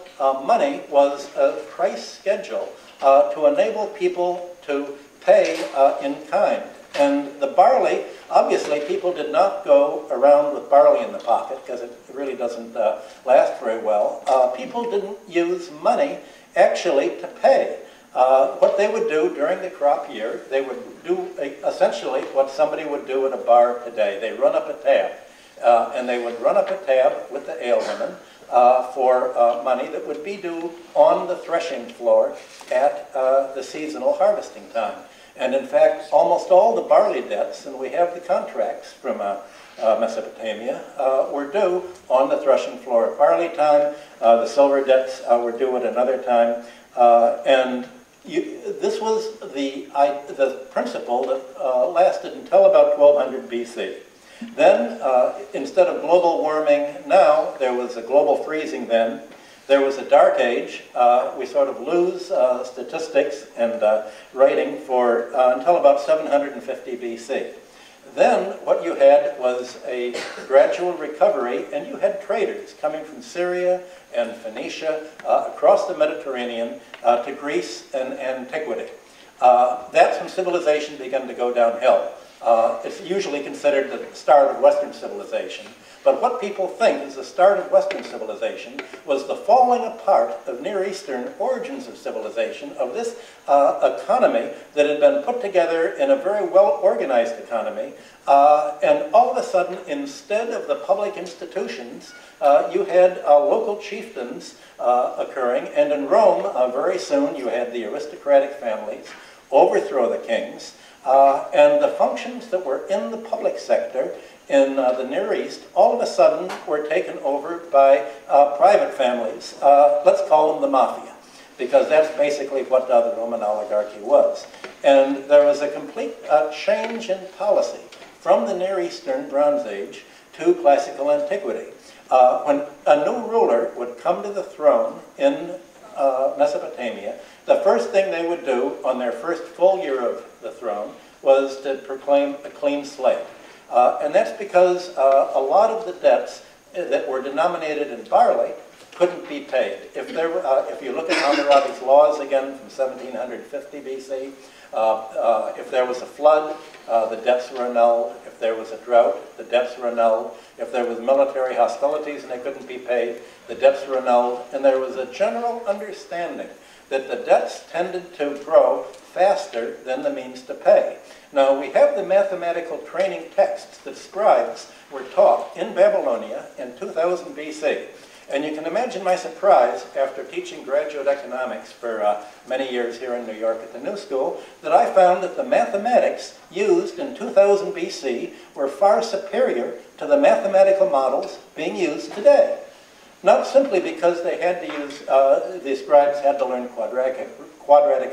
money was a price schedule to enable people to pay in kind. And the barley, obviously people did not go around with barley in the pocket because it really doesn't last very well. People didn't use money actually to pay. What they would do during the crop year, they would do essentially what somebody would do at a bar today. They run up a tab, and they would run up a tab with the ale women for money that would be due on the threshing floor at the seasonal harvesting time. And in fact, almost all the barley debts, and we have the contracts from Mesopotamia, were due on the threshing floor at barley time. The silver debts were due at another time. This was the principle that lasted until about 1200 BC. Then, instead of global warming now, there was a global freezing then. There was a dark age. We sort of lose statistics and writing for until about 750 BC. Then what you had was a gradual recovery, and you had traders coming from Syria and Phoenicia across the Mediterranean to Greece and antiquity. That's when civilization began to go downhill. It's usually considered the start of Western civilization. But what people think is the start of Western civilization was the falling apart of Near Eastern origins of civilization, of this economy that had been put together in a very well-organized economy. And all of a sudden, instead of the public institutions, you had local chieftains occurring. And in Rome, very soon, you had the aristocratic families overthrow the kings. And the functions that were in the public sector in the Near East all of a sudden were taken over by private families. Let's call them the mafia, because that's basically what the Roman oligarchy was. And there was a complete change in policy from the Near Eastern Bronze Age to classical antiquity. When a new ruler would come to the throne in Mesopotamia, the first thing they would do on their first full year of the throne was to proclaim a clean slate. And that's because a lot of the debts that were denominated in barley couldn't be paid. If there were, if you look at Hammurabi's laws again from 1750 BC, if there was a flood, the debts were annulled. If there was a drought, the debts were annulled. If there was military hostilities and they couldn't be paid, the debts were annulled. And there was a general understanding that the debts tended to grow faster than the means to pay. Now, we have the mathematical training texts that scribes were taught in Babylonia in 2000 BC. And you can imagine my surprise after teaching graduate economics for many years here in New York at the New School that I found that the mathematics used in 2000 BC were far superior to the mathematical models being used today. Not simply because they had to use, the scribes had to learn quadratic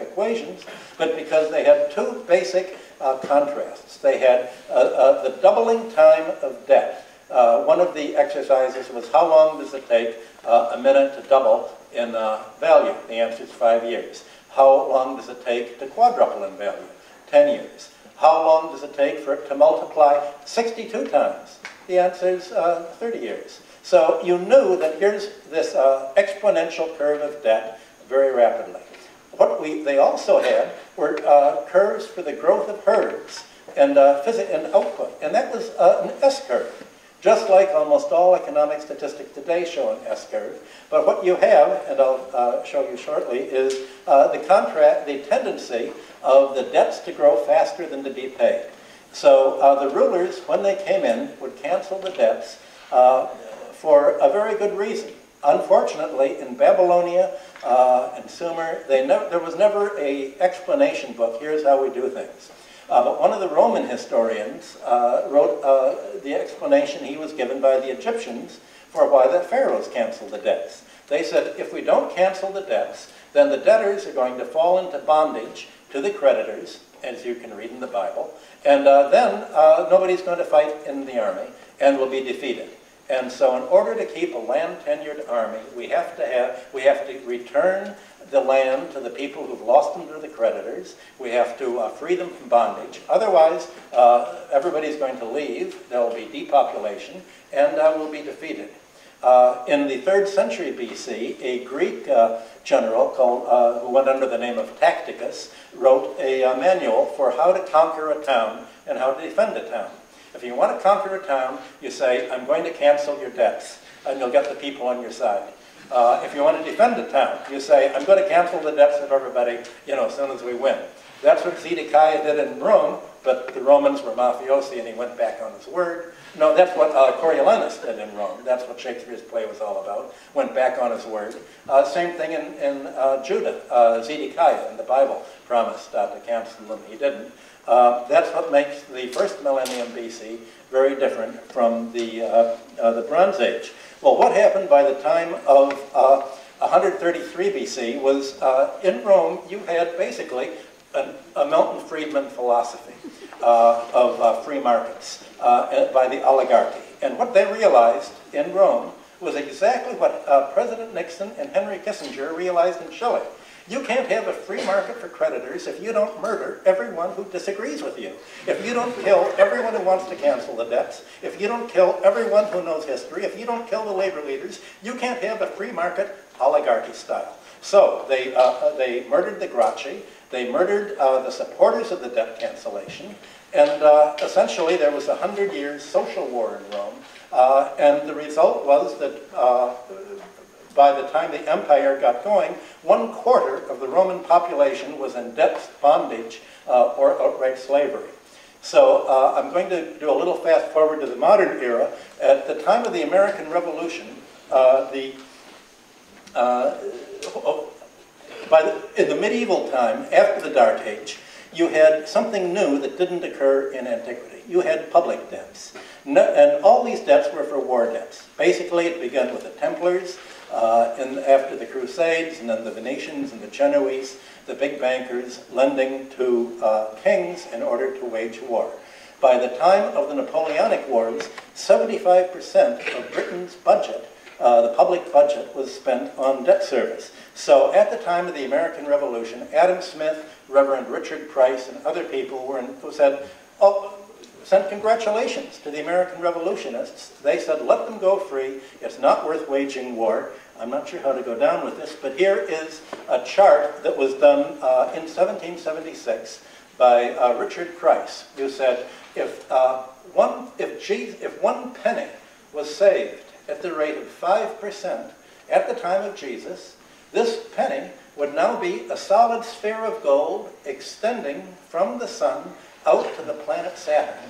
equations, but because they had two basic contrasts. They had the doubling time of debt. One of the exercises was, how long does it take a minute to double in value? The answer is 5 years. How long does it take to quadruple in value? 10 years. How long does it take for it to multiply 62 times? The answer is 30 years. So you knew that here's this exponential curve of debt very rapidly. What they also had were curves for the growth of herds and output. And that was an S-curve. Just like almost all economic statistics today show an S-curve. But what you have, and I'll show you shortly, is the tendency of the debts to grow faster than to be paid. So the rulers, when they came in, would cancel the debts for a very good reason. Unfortunately, in Babylonia and Sumer, there was never an explanation book, here's how we do things. But one of the Roman historians wrote the explanation he was given by the Egyptians for why the pharaohs canceled the debts. They said, if we don't cancel the debts, then the debtors are going to fall into bondage to the creditors, as you can read in the Bible, and then nobody's going to fight in the army and will be defeated. And so in order to keep a land-tenured army, we have to return the land to the people who've lost them to the creditors. We have to free them from bondage. Otherwise, everybody's going to leave, there'll be depopulation, and we'll be defeated. In the 3rd century BC, a Greek general called, who went under the name of Tacitus wrote a manual for how to conquer a town and how to defend a town. If you want to conquer a town, you say, I'm going to cancel your debts, and you'll get the people on your side. If you want to defend a town, you say, I'm going to cancel the debts of everybody, you know, as soon as we win. That's what Zedekiah did in Rome, but the Romans were mafiosi and he went back on his word. No, that's what Coriolanus did in Rome. That's what Shakespeare's play was all about, went back on his word. Same thing in Judah. Zedekiah in the Bible promised to cancel them. He didn't. That's what makes the first millennium BC very different from the Bronze Age. Well, what happened by the time of 133 BC was in Rome you had basically a Milton Friedman philosophy of free markets by the oligarchy. And what they realized in Rome was exactly what President Nixon and Henry Kissinger realized in Chile. You can't have a free market for creditors if you don't murder everyone who disagrees with you. If you don't kill everyone who wants to cancel the debts, if you don't kill everyone who knows history, if you don't kill the labor leaders, you can't have a free market oligarchy style. So they murdered the Gracchi, they murdered the supporters of the debt cancellation, and essentially there was a 100-year social war in Rome, and the result was that by the time the empire got going, 1/4 of the Roman population was in debt bondage or outright slavery. So I'm going to do a little fast forward to the modern era. At the time of the American Revolution, in the medieval time, after the Dark Age, you had something new that didn't occur in antiquity. You had public debts. And all these debts were for war debts. Basically, it began with the Templars, after the Crusades, and then the Venetians and the Genoese, the big bankers lending to kings in order to wage war. By the time of the Napoleonic Wars, 75% of Britain's budget, the public budget, was spent on debt service. So at the time of the American Revolution, Adam Smith, Reverend Richard Price, and other people sent congratulations to the American revolutionists. They said, let them go free. It's not worth waging war. I'm not sure how to go down with this, but here is a chart that was done in 1776 by Richard Price, who said, if one penny was saved at the rate of 5% at the time of Jesus, this penny would now be a solid sphere of gold extending from the sun out to the planet Saturn.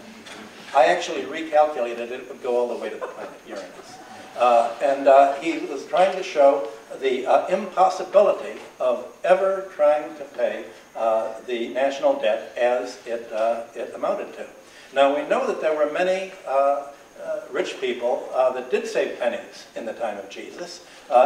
I actually recalculated it would go all the way to the planet Uranus. He was trying to show the impossibility of ever trying to pay the national debt as it amounted to. Now, we know that there were many rich people that did save pennies in the time of Jesus.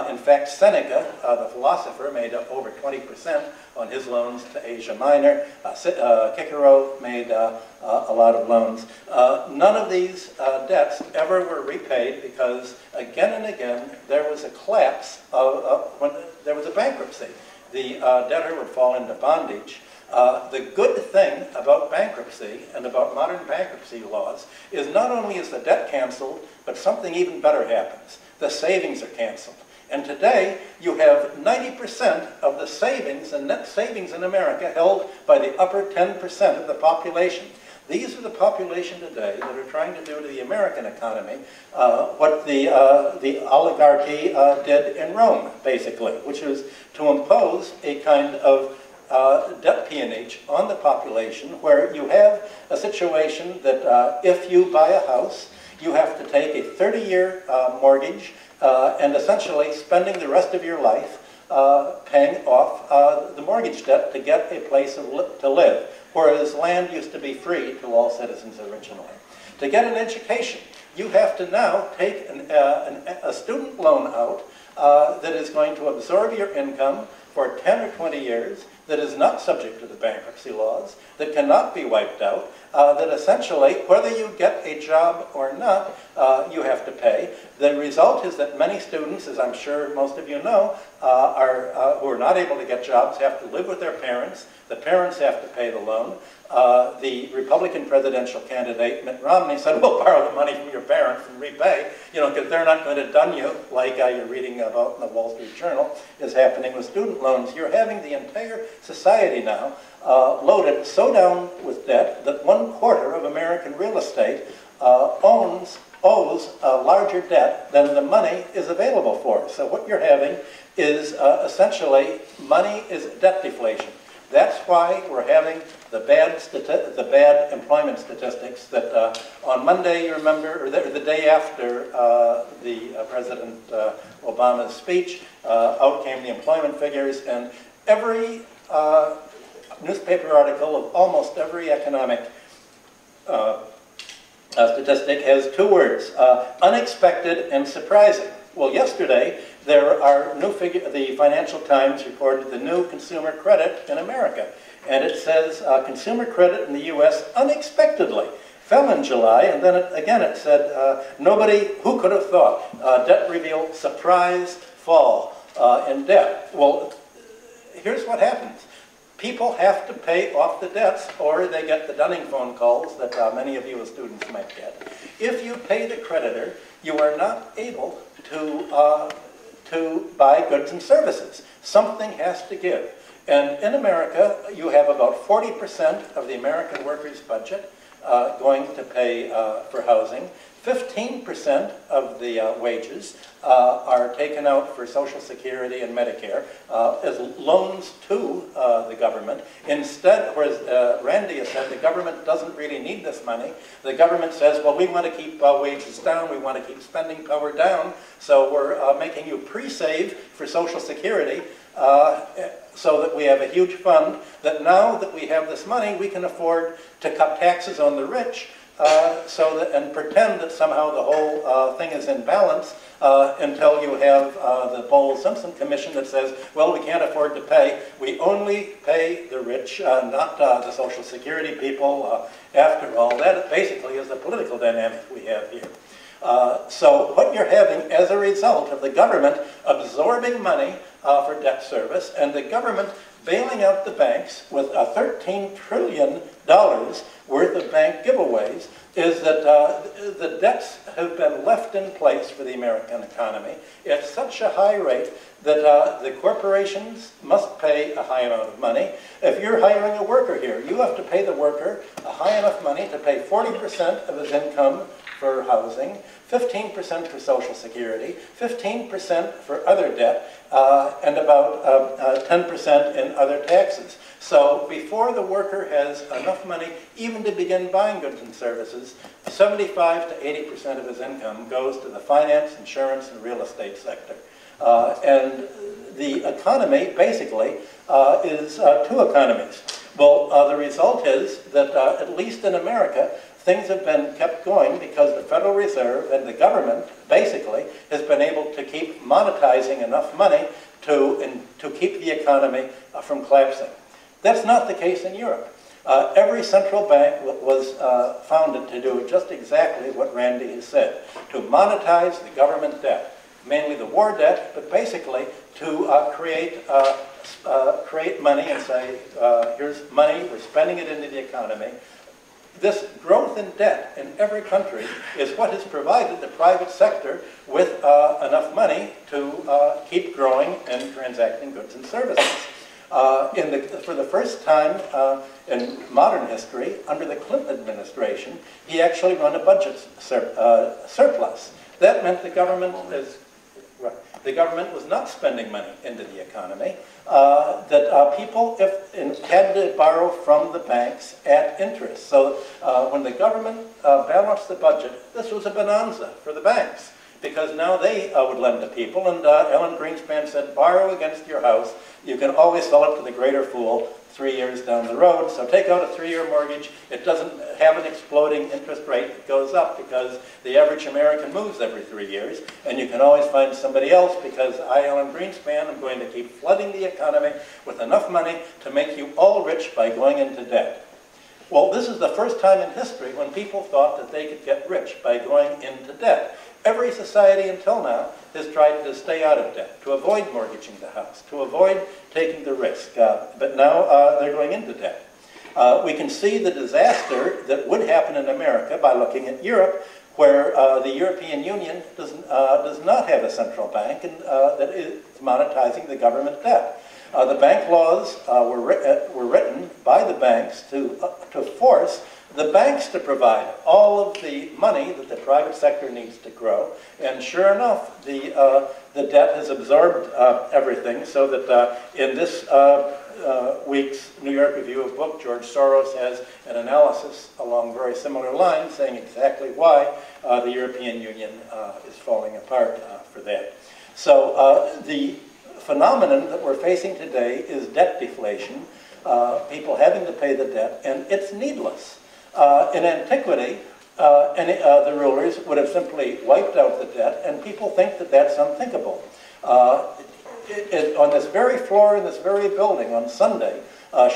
In fact, Seneca, the philosopher, made over 20% on his loans to Asia Minor. Cicero made a lot of loans. None of these debts ever were repaid because, again and again, there was a collapse when there was a bankruptcy. The debtor would fall into bondage. The good thing about bankruptcy and about modern bankruptcy laws is not only is the debt canceled, but something even better happens. The savings are canceled. And today, you have 90% of the savings and net savings in America held by the upper 10% of the population. These are the population today that are trying to do to the American economy what the oligarchy did in Rome, basically, which is to impose a kind of debt peonage on the population, where you have a situation that if you buy a house, you have to take a 30-year mortgage and essentially spending the rest of your life paying off the mortgage debt to get a place to live, whereas land used to be free to all citizens originally. To get an education, you have to now take a student loan out that is going to absorb your income for 10 or 20 years, that is not subject to the bankruptcy laws, that cannot be wiped out, that essentially, whether you get a job or not, you have to pay. The result is that many students, as I'm sure most of you know, who are not able to get jobs, have to live with their parents. The parents have to pay the loan. The Republican presidential candidate, Mitt Romney, said, we'll borrow the money from your parents and repay, because they're not going to dun you, like you're reading about in the Wall Street Journal is happening with student loans. You're having the entire society now loaded so down with debt that 1/4 of American real estate owes a larger debt than the money is available for. So what you're having is essentially money is debt deflation. That's why we're having the bad employment statistics that on Monday, you remember, or the day after President Obama's speech, out came the employment figures, and every newspaper article of almost every economic statistic has two words, unexpected and surprising. Well, yesterday, there are new figures. The Financial Times reported the new consumer credit in America. And it says consumer credit in the U.S. unexpectedly fell in July. And then it said, who could have thought? Debt revealed surprised fall in debt. Well, here's what happens. People have to pay off the debts, or they get the dunning phone calls that many of you as students might get. If you pay the creditor, you are not able to buy goods and services. Something has to give. And in America, you have about 40% of the American workers' budget going to pay for housing. 15% of the wages are taken out for Social Security and Medicare as loans to the government. Instead, whereas Randy has said the government doesn't really need this money, the government says, well, we want to keep wages down, we want to keep spending power down, so we're making you pre-save for Social Security. So that we have a huge fund, that now that we have this money, we can afford to cut taxes on the rich and pretend that somehow the whole thing is in balance until you have the Bowl-Simpson Commission that says, well, we can't afford to pay. We only pay the rich, not the Social Security people. After all, that basically is the political dynamic we have here. So what you're having as a result of the government absorbing money for debt service, and the government bailing out the banks with $13 trillion worth of bank giveaways, is that the debts have been left in place for the American economy at such a high rate that the corporations must pay a high amount of money. If you're hiring a worker here, you have to pay the worker a high enough money to pay 40% of his income for housing, 15% for Social Security, 15% for other debt, and about 10% in other taxes. So before the worker has enough money even to begin buying goods and services, 75 to 80% of his income goes to the finance, insurance, and real estate sector. And the economy, basically, is two economies. Well, the result is that, at least in America, things have been kept going because the Federal Reserve and the government, basically, has been able to keep monetizing enough money to keep the economy from collapsing. That's not the case in Europe. Every central bank was founded to do just exactly what Randy has said, to monetize the government debt, mainly the war debt, but basically to create money and say, here's money, we're spending it into the economy. This growth in debt in every country is what has provided the private sector with enough money to keep growing and transacting goods and services. For the first time in modern history, under the Clinton administration, he actually ran a budget surplus. That meant the government is... Right. The government was not spending money into the economy, people had to borrow from the banks at interest. So when the government balanced the budget, this was a bonanza for the banks, because now they would lend to people, and Alan Greenspan said, borrow against your house. You can always sell it to the greater fool 3 years down the road, so take out a 3-year mortgage. It doesn't have an exploding interest rate that goes up because the average American moves every 3 years, and you can always find somebody else because I, Alan Greenspan, am going to keep flooding the economy with enough money to make you all rich by going into debt. Well, this is the first time in history when people thought that they could get rich by going into debt. Every society until now has tried to stay out of debt, to avoid mortgaging the house, to avoid taking the risk. But now they're going into debt. We can see the disaster that would happen in America by looking at Europe, where the European Union does not have a central bank and that is monetizing the government debt. The bank laws were written by the banks to force the banks to provide all of the money that the private sector needs to grow, and sure enough, the debt has absorbed everything. So that in this week's New York Review of Book, George Soros has an analysis along very similar lines, saying exactly why the European Union is falling apart for that. So the phenomenon that we're facing today is debt deflation, people having to pay the debt, and it's needless. In antiquity, the rulers would have simply wiped out the debt, and people think that that's unthinkable. On this very floor in this very building on Sunday,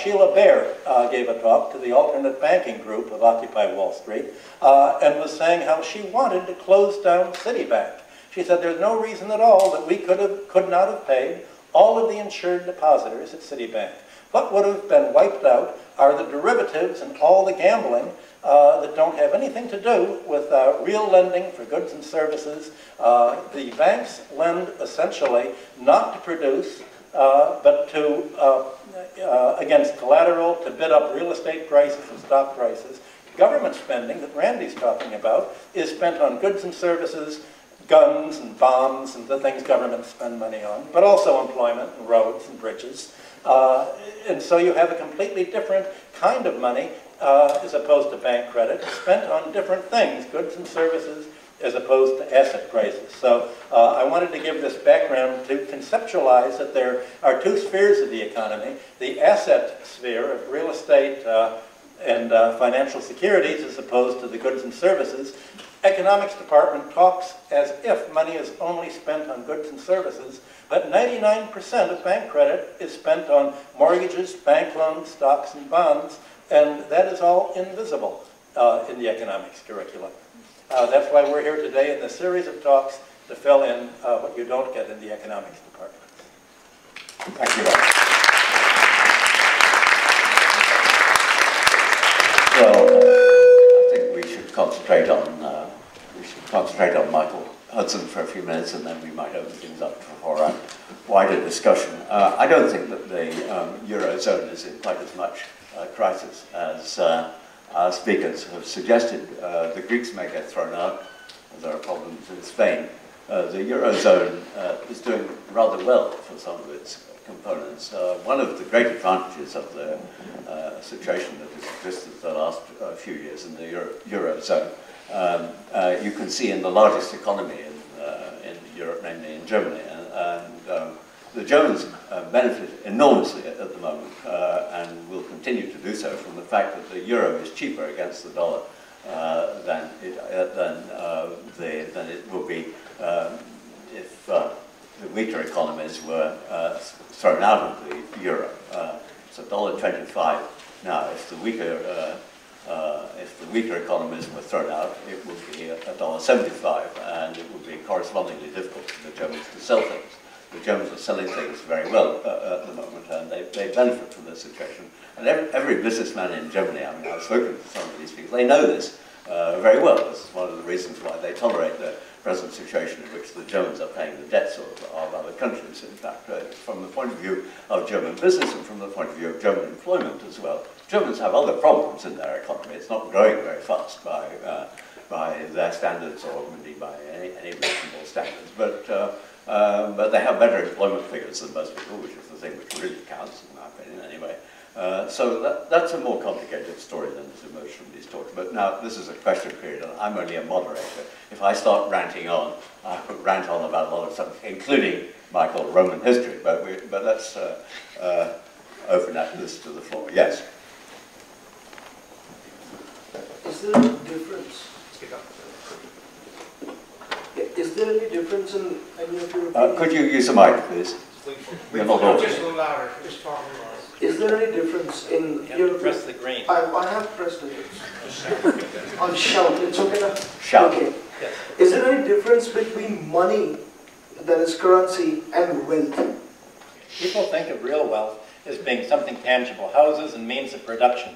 Sheila Bair gave a talk to the alternate banking group of Occupy Wall Street and was saying how she wanted to close down Citibank. She said there's no reason at all that we could not have paid all of the insured depositors at Citibank. What would have been wiped out are the derivatives and all the gambling that don't have anything to do with real lending for goods and services. The banks lend essentially not to produce, but to against collateral, to bid up real estate prices and stock prices. Government spending that Randy's talking about is spent on goods and services, guns and bombs and the things governments spend money on, but also employment and roads and bridges. And so you have a completely different kind of money as opposed to bank credit, spent on different things, goods and services, as opposed to asset prices. So I wanted to give this background to conceptualize that there are two spheres of the economy. The asset sphere of real estate and financial securities as opposed to the goods and services. Economics department talks as if money is only spent on goods and services, but 99% of bank credit is spent on mortgages, bank loans, stocks, and bonds, and that is all invisible in the economics curriculum. That's why we're here today in this series of talks to fill in what you don't get in the economics department. Thank you all. So, I think we should come we should concentrate on Michael Hudson for a few minutes, and then we might open things up for a wider discussion. I don't think that the Eurozone is in quite as much crisis as our speakers have suggested. The Greeks may get thrown out, and there are problems in Spain. The Eurozone is doing rather well for some of its components. One of the great advantages of the situation that has existed the last few years in the Eurozone, you can see in the largest economy in Europe, namely in Germany, and the Germans benefit enormously at the moment and will continue to do so from the fact that the euro is cheaper against the dollar than it would be if the weaker economies were thrown out of the euro. It's $1.25 now. If the weaker economies were thrown out, it would be $1.75, and it would be correspondingly difficult for the Germans to sell things. The Germans are selling things very well at the moment, and they benefit from this situation. And every businessman in Germany, I mean, I've spoken to some of these people, they know this very well. This is one of the reasons why they tolerate the present situation in which the Germans are paying the debts of other countries. In fact, from the point of view of German business and from the point of view of German employment as well, Germans have other problems in their economy. It's not growing very fast by their standards, or indeed by any reasonable standards, but they have better employment figures than most people, which is the thing which really counts, in my opinion, anyway. So that's a more complicated story than has emerged from these talks. But now, this is a question period, and I'm only a moderator. If I start ranting on, I could rant on about a lot of stuff, including Michael, Roman history. But let's open up this to the floor. Yes? Is there any difference? Speak up. Is there any difference in any of your opinions? Could you use a mic, please? We're not all just louder. Just talk louder. Is there any difference in your... Press the green. I have pressed it. I'll shout. It's okay now? Shout. Okay. Yes. Is there any difference between money, that is currency, and wealth? People think of real wealth as being something tangible, houses and means of production.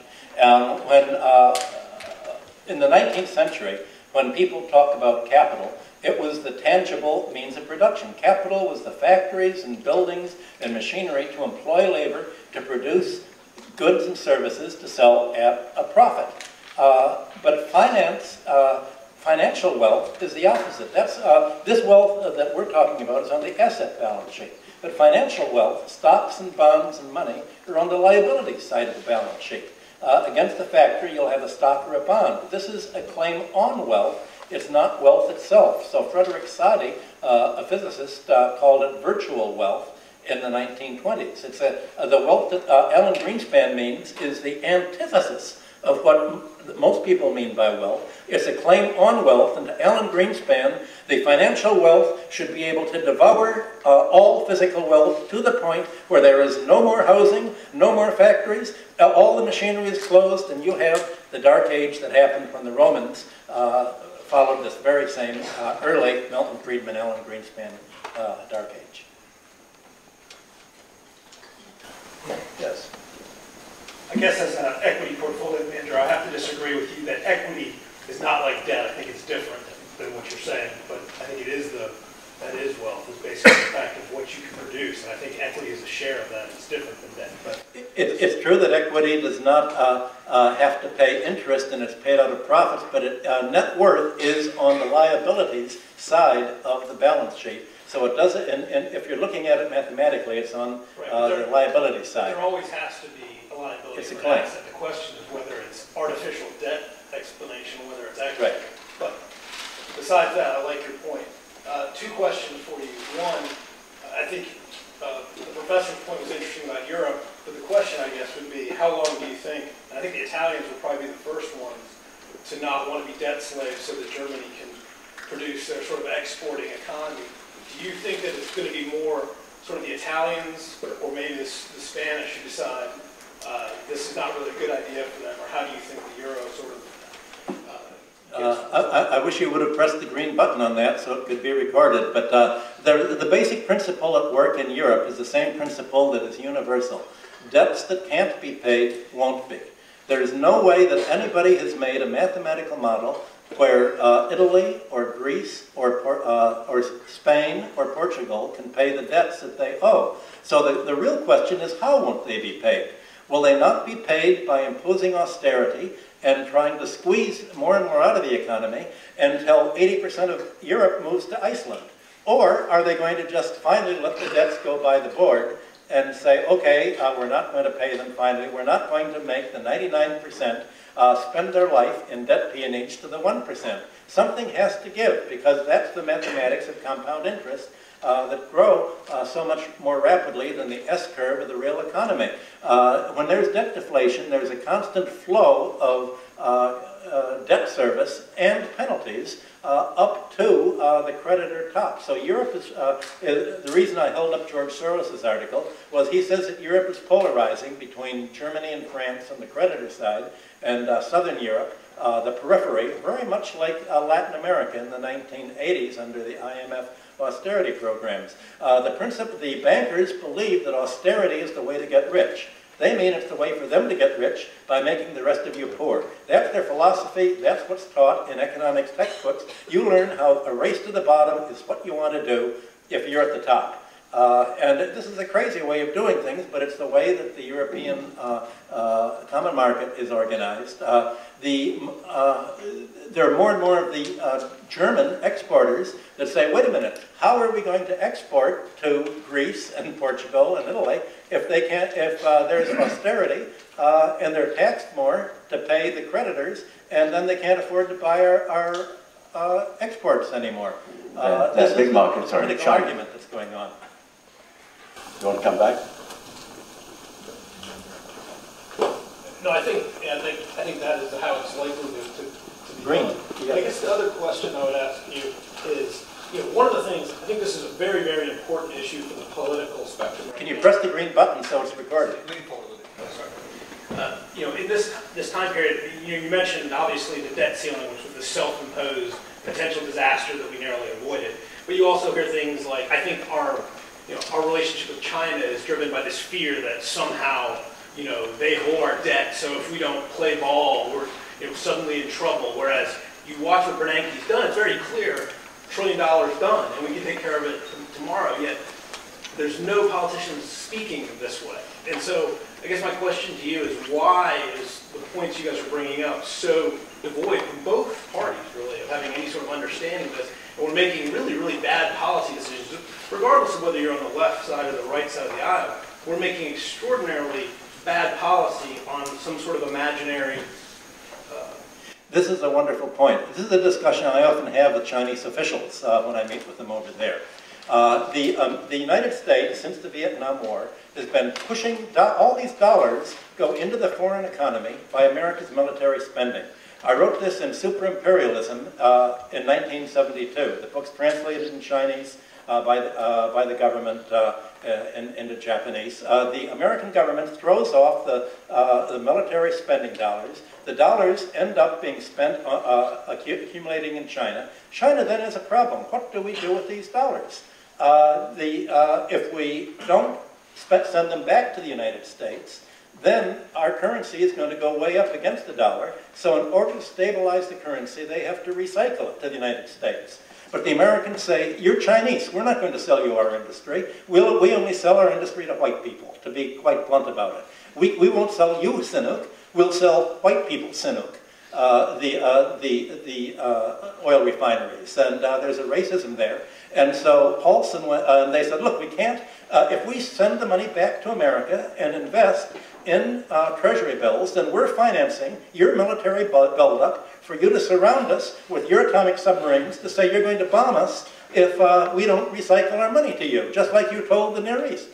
In the 19th century, when people talk about capital, it was the tangible means of production. Capital was the factories and buildings and machinery to employ labor to produce goods and services to sell at a profit. But financial wealth is the opposite. This wealth that we're talking about is on the asset balance sheet. But financial wealth, stocks and bonds and money, are on the liability side of the balance sheet. Against the factory, you'll have a stock or a bond. This is a claim on wealth. It's not wealth itself. So Frederick Soddy, a physicist, called it virtual wealth in the 1920s. It's the wealth that Alan Greenspan means is the antithesis of what most people mean by wealth. It's a claim on wealth, and to Alan Greenspan, the financial wealth should be able to devour all physical wealth to the point where there is no more housing, no more factories, all the machinery is closed, and you have the Dark Age that happened when the Romans followed this very same early Milton Friedman, Alan Greenspan Dark Age. Yes. I guess as an equity portfolio manager, I have to disagree with you that equity is not like debt. I think it's different than what you're saying, but I think it is that is wealth, is basically the fact of what you can produce, and I think equity is a share of that. It's different than debt. But it's true that equity does not have to pay interest, and it's paid out of profits, but net worth is on the liabilities side of the balance sheet. So it doesn't, and if you're looking at it mathematically, it's on the liability side. There always has to be a liability. It's a claim. The question is whether it's artificial debt explanation, whether it's equity. Right. But besides that, I like your point. Two questions for you. One, I think the professor's point was interesting about Europe, but the question, I guess, would be how long do you think, and I think the Italians will probably be the first ones to not want to be debt slaves so that Germany can produce their sort of exporting economy. Do you think that it's going to be more sort of the Italians or maybe the Spanish who decide this is not really a good idea for them, or how do you think the euro sort of... I wish you would have pressed the green button on that so it could be recorded, but the basic principle at work in Europe is the same principle that is universal. Debts that can't be paid won't be. There is no way that anybody has made a mathematical model where Italy or Greece or Spain or Portugal can pay the debts that they owe. So the real question is, how won't they be paid? Will they not be paid by imposing austerity and trying to squeeze more and more out of the economy until 80% of Europe moves to Iceland? Or are they going to just finally let the debts go by the board and say, okay, we're not going to pay them finally, we're not going to make the 99% spend their life in debt peonage to the 1%. Something has to give, because that's the mathematics of compound interest that grow so much more rapidly than the S-curve of the real economy. When there's debt deflation, there's a constant flow of debt service and penalties up to the creditor top. So Europe is the reason I held up George Soros's article was he says that Europe is polarizing between Germany and France on the creditor side and Southern Europe, the periphery, very much like Latin America in the 1980s under the IMF austerity programs. The bankers believe that austerity is the way to get rich. They mean it's the way for them to get rich by making the rest of you poor. That's their philosophy. That's what's taught in economics textbooks. You learn how a race to the bottom is what you want to do if you're at the top. And this is a crazy way of doing things, but it's the way that the European common market is organized. There are more and more of the German exporters that say, wait a minute, how are we going to export to Greece and Portugal and Italy if they can't, if there's austerity and they're taxed more to pay the creditors, and then they can't afford to buy our exports anymore? That's big market, sorry, political argument that's going on. You want to come back? No, I think that is how it's likely to be done. Yeah. I guess the other question I would ask you is, you know, one of the things, I think this is a very, very important issue for the political spectrum. Can you press the green button so it's recorded? You know, in this time period, you mentioned obviously the debt ceiling, which was the self-imposed potential disaster that we narrowly avoided. But you also hear things like, I think our relationship with China is driven by this fear that somehow, you know, they hold our debt, so if we don't play ball, we're, you know, suddenly in trouble. Whereas you watch what Bernanke's done, it's very clear, $1 trillion done, and we can take care of it tomorrow, yet there's no politicians speaking this way. And so I guess my question to you is, why is the points you guys are bringing up so devoid from both parties, really, of having any sort of understanding of this? And we're making really, really bad policy decisions, regardless of whether you're on the left side or the right side of the aisle. We're making extraordinarily bad policy on some sort of imaginary... This is a wonderful point. This is a discussion I often have with Chinese officials when I meet with them over there. The United States, since the Vietnam War, has been pushing all these dollars go into the foreign economy by America's military spending. I wrote this in Super Imperialism in 1972. The book's translated in Chinese by the government into Japanese. The American government throws off the military spending dollars. The dollars end up being spent, accumulating in China. China then has a problem. What do we do with these dollars? If we don't send them back to the United States, then our currency is going to go way up against the dollar. So in order to stabilize the currency, they have to recycle it to the United States. But the Americans say, you're Chinese, we're not going to sell you our industry. We only sell our industry to white people, to be quite blunt about it. We won't sell you Sinuk, we'll sell white people Sinuk, oil refineries. And there's a racism there. And so Paulson went, and they said, look, we can't, if we send the money back to America and invest in treasury bills, then we're financing your military buildup for you to surround us with your atomic submarines to say you're going to bomb us if we don't recycle our money to you, just like you told the Near East.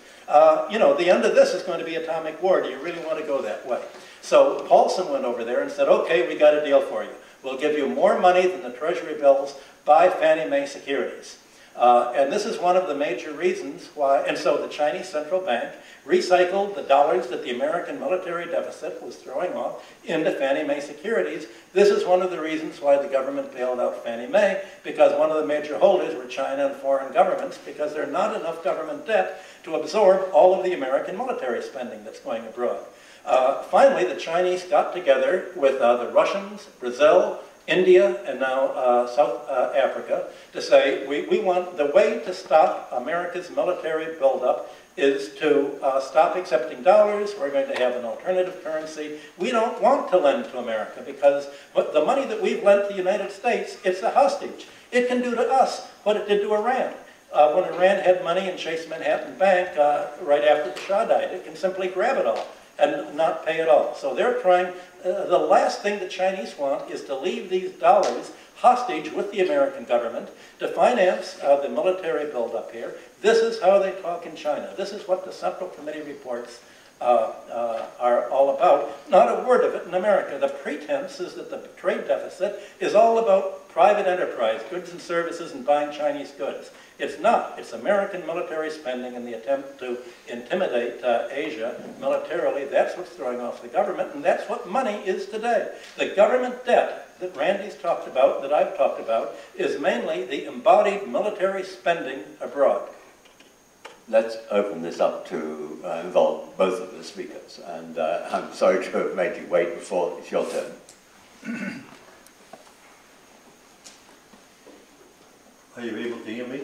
You know, the end of this is going to be atomic war. Do you really want to go that way? So Paulson went over there and said, okay, we got a deal for you. We'll give you more money than the treasury bills, buy Fannie Mae securities. And this is one of the major reasons why, and so the Chinese central bank recycled the dollars that the American military deficit was throwing off into Fannie Mae securities. This is one of the reasons why the government bailed out Fannie Mae, because one of the major holders were China and foreign governments, because there's not enough government debt to absorb all of the American military spending that's going abroad. Finally, the Chinese got together with the Russians, Brazil, India and now South Africa, to say we want, the way to stop America's military buildup is to stop accepting dollars. We're going to have an alternative currency. We don't want to lend to America because the money that we've lent to the United States, it's a hostage. It can do to us what it did to Iran. When Iran had money in Chase Manhattan Bank right after the Shah died, it can simply grab it all and not pay it all. So they're trying, the last thing the Chinese want is to leave these dollars hostage with the American government to finance the military buildup here. This is how they talk in China. This is what the Central Committee reports are all about. Not a word of it in America. The pretense is that the trade deficit is all about private enterprise, goods and services, and buying Chinese goods. It's not. It's American military spending and the attempt to intimidate Asia militarily. That's what's throwing off the government, and that's what money is today. The government debt that Randy's talked about, that I've talked about, is mainly the embodied military spending abroad. Let's open this up to involve both of the speakers, and I'm sorry to have made you wait before it's your turn. Are you able to hear me?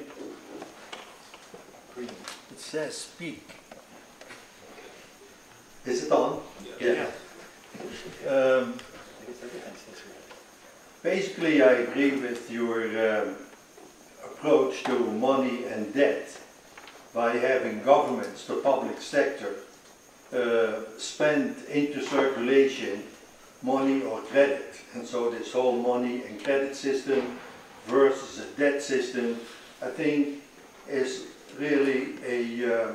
It says speak. Is it on? Yeah. Basically, I agree with your approach to money and debt by having governments, the public sector, spend into circulation money or credit. And so this whole money and credit system versus a debt system, I think, is really a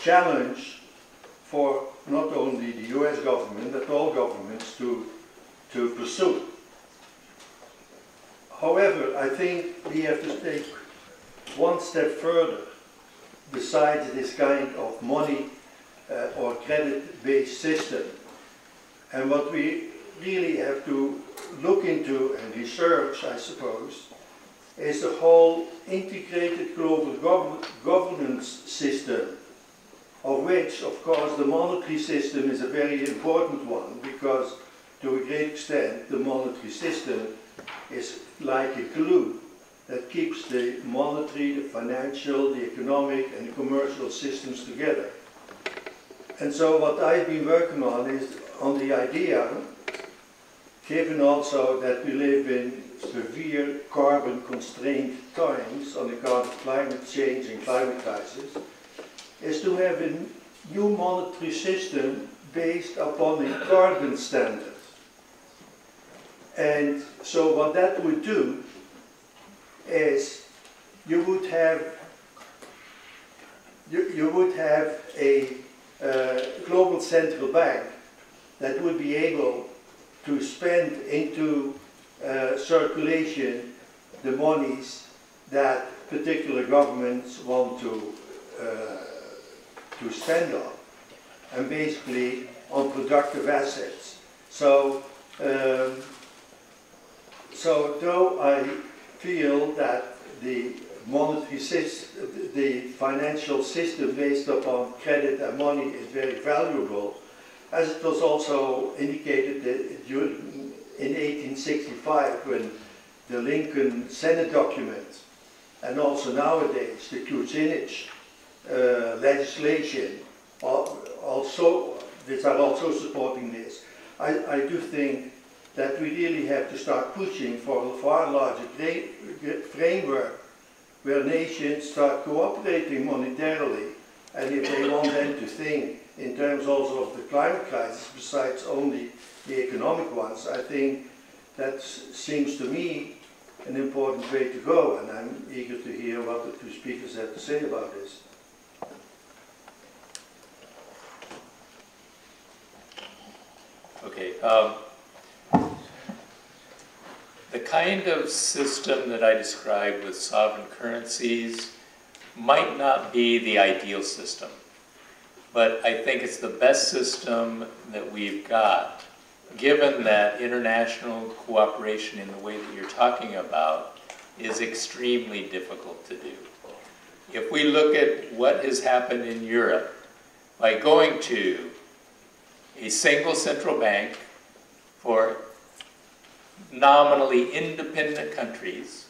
challenge for not only the US government, but all governments to pursue. However, I think we have to take one step further besides this kind of money or credit-based system. And what we really have to look into and research, I suppose, is the whole integrated global governance system, of which, of course, the monetary system is a very important one, because to a great extent the monetary system is like a glue that keeps the monetary, the financial, the economic, and the commercial systems together. And so what I've been working on is on the idea, given also that we live in severe carbon-constrained times on account of climate change and climate crisis, is to have a new monetary system based upon a carbon standard. And so what that would do is you would have a global central bank that would be able to spend into circulation the monies that particular governments want to spend on, and basically on productive assets. So, though I feel that the monetary system, the financial system based upon credit and money is very valuable, as it was also indicated in 1865 when the Lincoln Senate document, and also nowadays the Kucinich legislation, also, which are also supporting this. I do think that we really have to start pushing for a far larger framework where nations start cooperating monetarily, and if they want them to think in terms also of the climate crisis, besides only the economic ones, I think that seems to me an important way to go, and I'm eager to hear what the two speakers have to say about this. Okay. The kind of system that I described with sovereign currencies might not be the ideal system, but I think it's the best system that we've got, given that international cooperation in the way that you're talking about is extremely difficult to do. If we look at what has happened in Europe, by going to a single central bank for nominally independent countries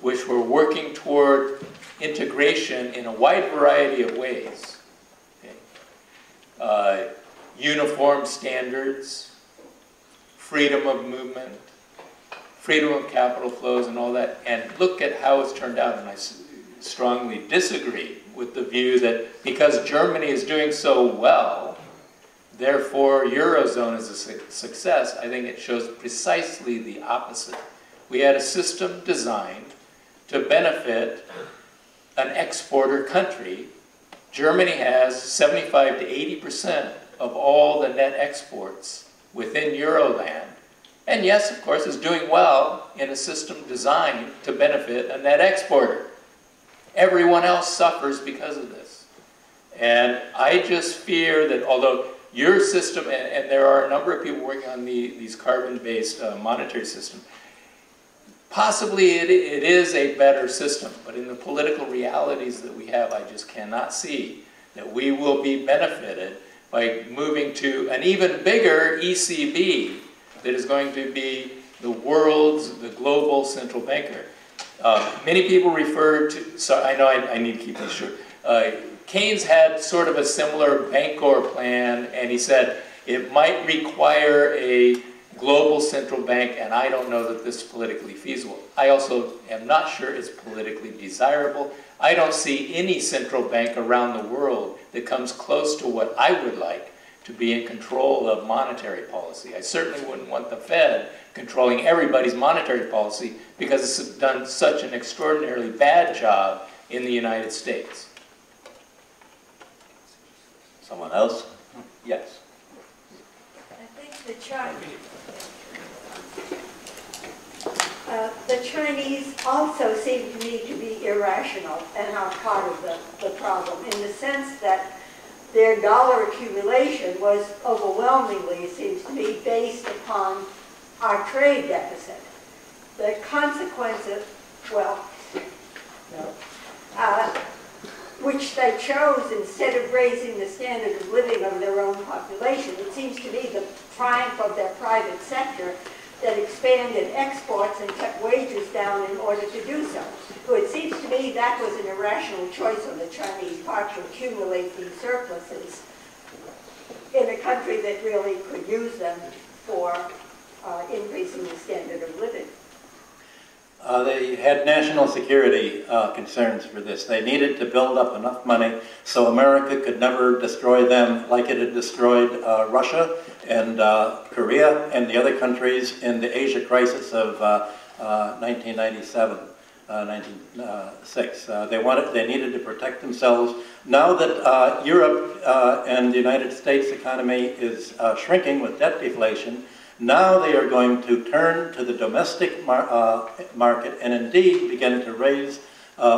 which were working toward integration in a wide variety of ways. Okay. Uniform standards, freedom of movement, freedom of capital flows and all that, and look at how it's turned out. And I strongly disagree with the view that because Germany is doing so well, therefore Eurozone is a success. I think it shows precisely the opposite. We had a system designed to benefit an exporter country. Germany has 75 to 80% of all the net exports within Euroland. And yes, of course, is doing well in a system designed to benefit a net exporter. Everyone else suffers because of this. And I just fear that although your system, and there are a number of people working on these carbon-based monetary system, possibly it is a better system, but in the political realities that we have, I just cannot see that we will be benefited by moving to an even bigger ECB that is going to be the world's, the global central banker. Many people refer to, so I know I need to keep this short. Keynes had sort of a similar Bancor plan, and he said it might require a global central bank, and I don't know that this is politically feasible. I also am not sure it's politically desirable. I don't see any central bank around the world that comes close to what I would like to be in control of monetary policy. I certainly wouldn't want the Fed controlling everybody's monetary policy because it's done such an extraordinarily bad job in the United States. Someone else? Yes. I think the Chinese also seem to me to be irrational and are part of the problem in the sense that their dollar accumulation was overwhelmingly, it seems to me, based upon our trade deficit. The consequence of, well, which they chose instead of raising the standard of living of their own population, it seems to me the triumph of their private sector that expanded exports and kept wages down in order to do so. So it seems to me that was an irrational choice on the Chinese part to accumulate these surpluses in a country that really could use them for increasing the standard of living. They had national security concerns for this. They needed to build up enough money so America could never destroy them like it had destroyed Russia and Korea and the other countries in the Asia crisis of 1997, 1996. They needed to protect themselves. Now that Europe and the United States economy is shrinking with debt deflation, now they are going to turn to the domestic market and indeed begin to raise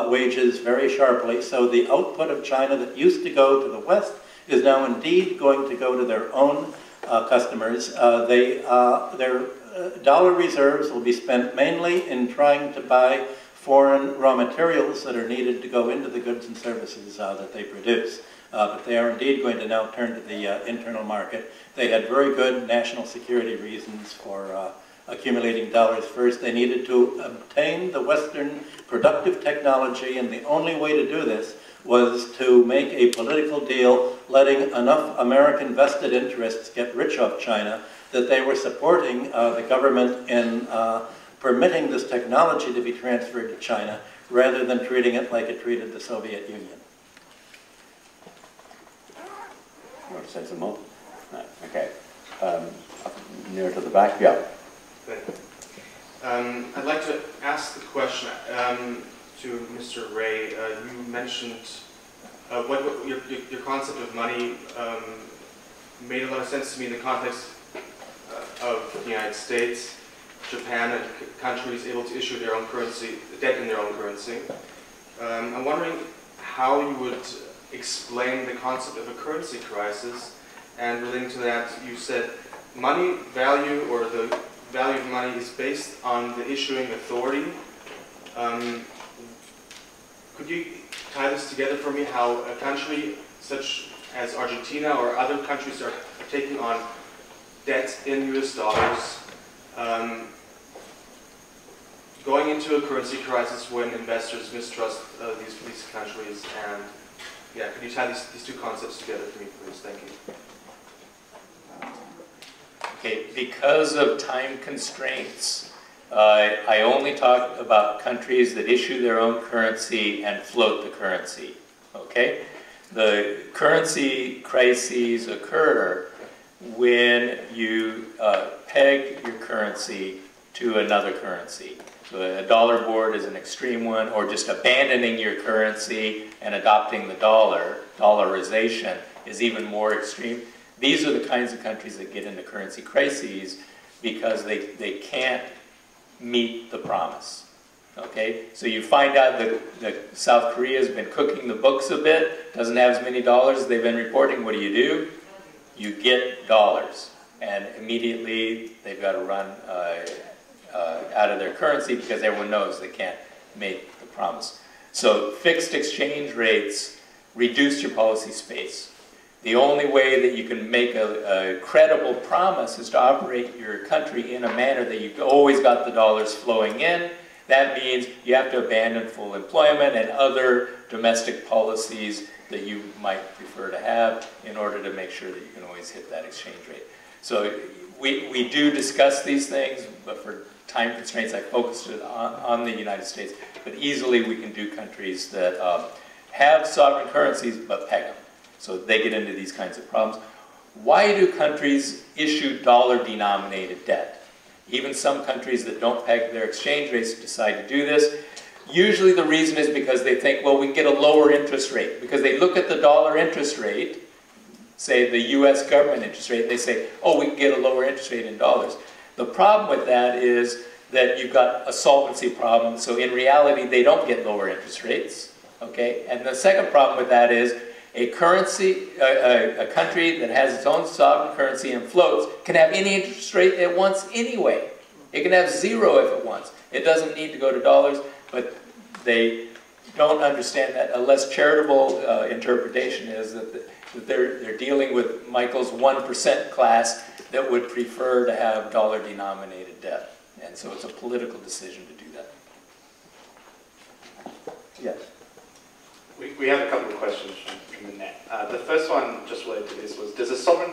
wages very sharply. So the output of China that used to go to the West is now indeed going to go to their own customers. Their dollar reserves will be spent mainly in trying to buy foreign raw materials that are needed to go into the goods and services that they produce. But they are indeed going to now turn to the internal market. They had very good national security reasons for accumulating dollars first. They needed to obtain the Western productive technology, and the only way to do this was to make a political deal letting enough American vested interests get rich off China that they were supporting the government in permitting this technology to be transferred to China rather than treating it like it treated the Soviet Union. You want to say some more? No. Okay. Nearer to the back. Yeah. I'd like to ask the question to Mr. Wray. You mentioned what your concept of money made a lot of sense to me in the context of the United States, Japan, and countries able to issue their own currency, debt in their own currency. I'm wondering how you would explain the concept of a currency crisis, and relating to that, you said money value, or the value of money, is based on the issuing authority. Could you tie this together for me, how a country such as Argentina or other countries are taking on debts in US dollars into a currency crisis when investors mistrust these countries, and yeah, could you tie these two concepts together for me, please? Thank you. Okay, because of time constraints, I only talked about countries that issue their own currency and float the currency, okay? The currency crises occur when you peg your currency to another currency. So a dollar board is an extreme one, or just abandoning your currency and adopting the dollar, dollarization, is even more extreme. These are the kinds of countries that get into currency crises because they can't meet the promise. Okay, so you find out that South Korea has been cooking the books a bit, doesn't have as many dollars as they've been reporting. What do? You get dollars, and immediately they've got to run out of their currency because everyone knows they can't make the promise. So fixed exchange rates reduce your policy space. The only way that you can make a credible promise is to operate your country in a manner that you've always got the dollars flowing in. That means you have to abandon full employment and other domestic policies that you might prefer to have in order to make sure that you can always hit that exchange rate. So we do discuss these things, but for time constraints, I focused on the United States. But easily we can do countries that have sovereign currencies but peg them. So they get into these kinds of problems. Why do countries issue dollar-denominated debt? Even some countries that don't peg their exchange rates decide to do this. Usually the reason is because they think, well, we can get a lower interest rate. Because they look at the dollar interest rate, say the US government interest rate, and they say, oh, we can get a lower interest rate in dollars. The problem with that is that you've got a solvency problem, so in reality they don't get lower interest rates. Okay? And the second problem with that is a currency, a country that has its own sovereign currency and floats can have any interest rate it wants anyway. It can have zero if it wants. It doesn't need to go to dollars, but they don't understand that. A less charitable interpretation is that they're dealing with Michael's 1% class that would prefer to have dollar-denominated debt. And so it's a political decision to do that. Yes? We have a couple of questions from the net. The first one, just related to this, was, does a sovereign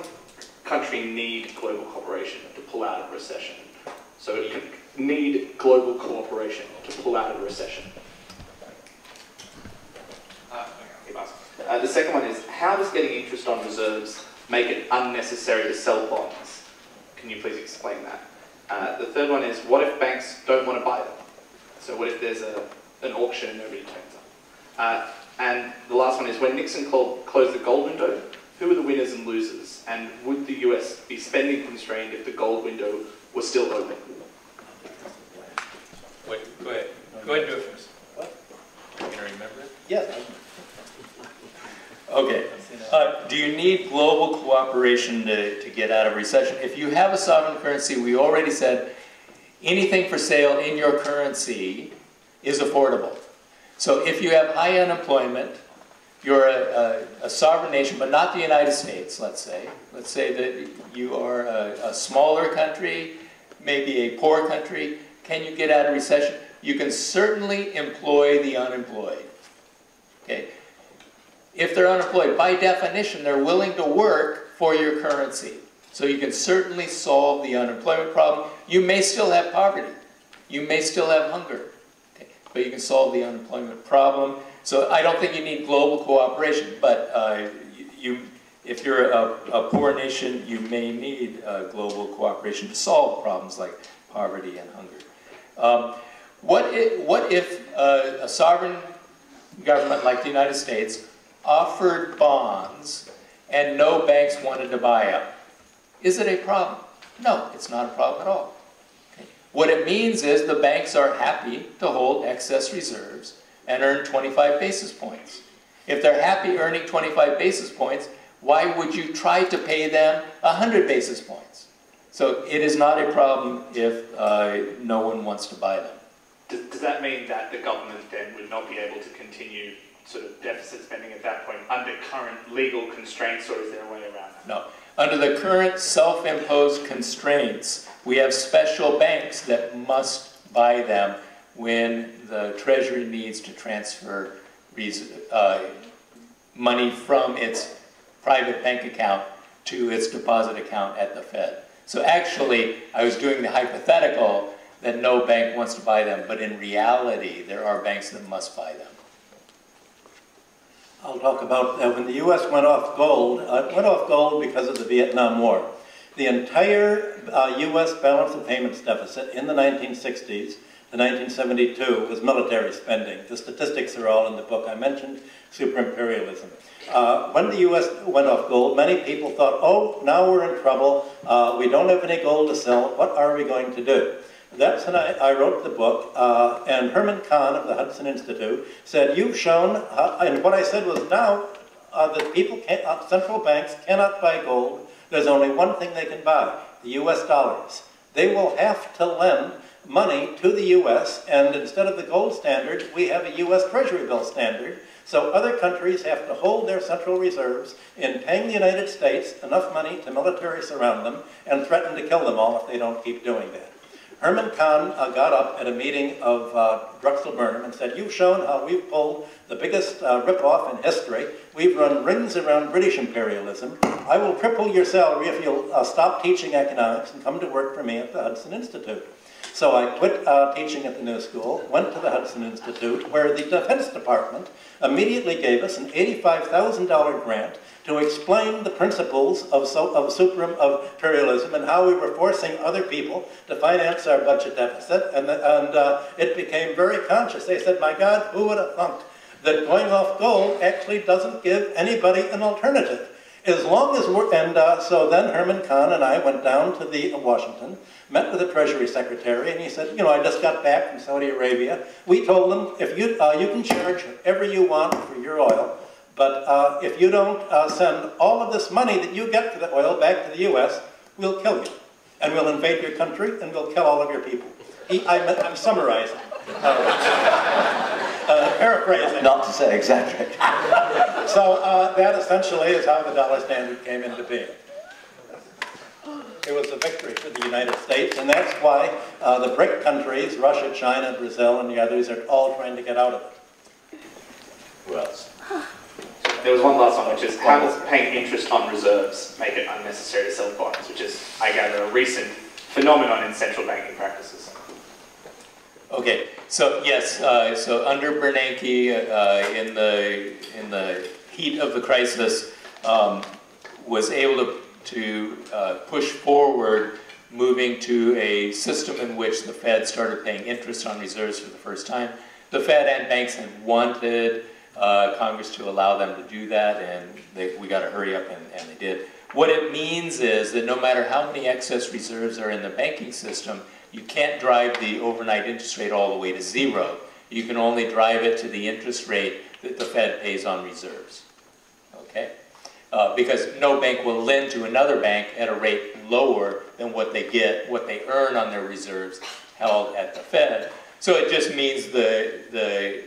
country need global cooperation to pull out of recession? So it can need global cooperation to pull out of recession. The second one is, how does getting interest on reserves make it unnecessary to sell bonds? Can you please explain that? The third one is, what if banks don't want to buy them? So what if there's an auction and nobody turns up? And the last one is, when Nixon closed the gold window, who were the winners and losers? And would the US be spending constrained if the gold window was still open? Wait, go ahead. Go ahead and do it first. What? Are you going to remember it? Yes. Okay. Do you need global cooperation to get out of recession? If you have a sovereign currency, we already said anything for sale in your currency is affordable. So if you have high unemployment, you're a sovereign nation, but not the United States, let's say. Let's say that you are a smaller country, maybe a poor country. Can you get out of recession? You can certainly employ the unemployed. Okay. If they're unemployed, by definition, they're willing to work for your currency. So you can certainly solve the unemployment problem. You may still have poverty. You may still have hunger. But you can solve the unemployment problem. So I don't think you need global cooperation, but if you're a poor nation, you may need global cooperation to solve problems like poverty and hunger. What if a sovereign government like the United States offered bonds and no banks wanted to buy them? Is it a problem? No, it's not a problem at all. What it means is the banks are happy to hold excess reserves and earn 25 basis points. If they're happy earning 25 basis points, why would you try to pay them 100 basis points? So it is not a problem if no one wants to buy them. Does that mean that the government then would not be able to continue sort of deficit spending at that point under current legal constraints, or is there a way around that? No. Under the current self-imposed constraints, we have special banks that must buy them when the Treasury needs to transfer money from its private bank account to its deposit account at the Fed. So actually, I was doing the hypothetical that no bank wants to buy them, but in reality, there are banks that must buy them. I'll talk about when the U.S. went off gold. It went off gold because of the Vietnam War. The entire U.S. balance of payments deficit in the 1960s to 1972 was military spending. The statistics are all in the book. I mentioned super-imperialism. When the U.S. went off gold, many people thought, oh, now we're in trouble. We don't have any gold to sell. What are we going to do? That's when I wrote the book, and Herman Kahn of the Hudson Institute said, you've shown, and what I said was now that people can't, central banks cannot buy gold. There's only one thing they can buy, the U.S. dollars. They will have to lend money to the U.S., and instead of the gold standard, we have a U.S. Treasury bill standard. So other countries have to hold their central reserves in paying the United States enough money to military surround them and threaten to kill them all if they don't keep doing that. Herman Kahn got up at a meeting of Drexel Burnham and said, you've shown how we've pulled the biggest ripoff in history. We've run rings around British imperialism. I will triple your salary if you'll stop teaching economics and come to work for me at the Hudson Institute. So I quit teaching at the New School, went to the Hudson Institute, where the Defense Department immediately gave us an $85,000 grant to explain the principles of super-imperialism and how we were forcing other people to finance our budget deficit. And it became very conscious. They said, my God, who would have thunk that going off gold actually doesn't give anybody an alternative? As long as we're, so then Herman Kahn and I went down to Washington, met with the Treasury Secretary, and he said, you know, I just got back from Saudi Arabia. We told them, if you, you can charge whatever you want for your oil, but if you don't send all of this money that you get for the oil back to the U.S., we'll kill you, and we'll invade your country, and we'll kill all of your people. I'm summarizing. Paraphrasing. Not to say exactly. So that essentially is how the dollar standard came into being. It was a victory for the United States, and that's why the BRIC countries, Russia, China, Brazil, and the others are all trying to get out of it. Who else? There was one last one, which is how does paying interest on reserves make it unnecessary to sell bonds, which is, I gather, a recent phenomenon in central banking practices. Okay, so yes, so under Bernanke, in the heat of the crisis, was able to push forward moving to a system in which the Fed started paying interest on reserves for the first time. The Fed and banks had wanted Congress to allow them to do that, and we got to hurry up, and they did. What it means is that no matter how many excess reserves are in the banking system, you can't drive the overnight interest rate all the way to zero. You can only drive it to the interest rate that the Fed pays on reserves, okay? Because no bank will lend to another bank at a rate lower than what they earn on their reserves held at the Fed. So it just means the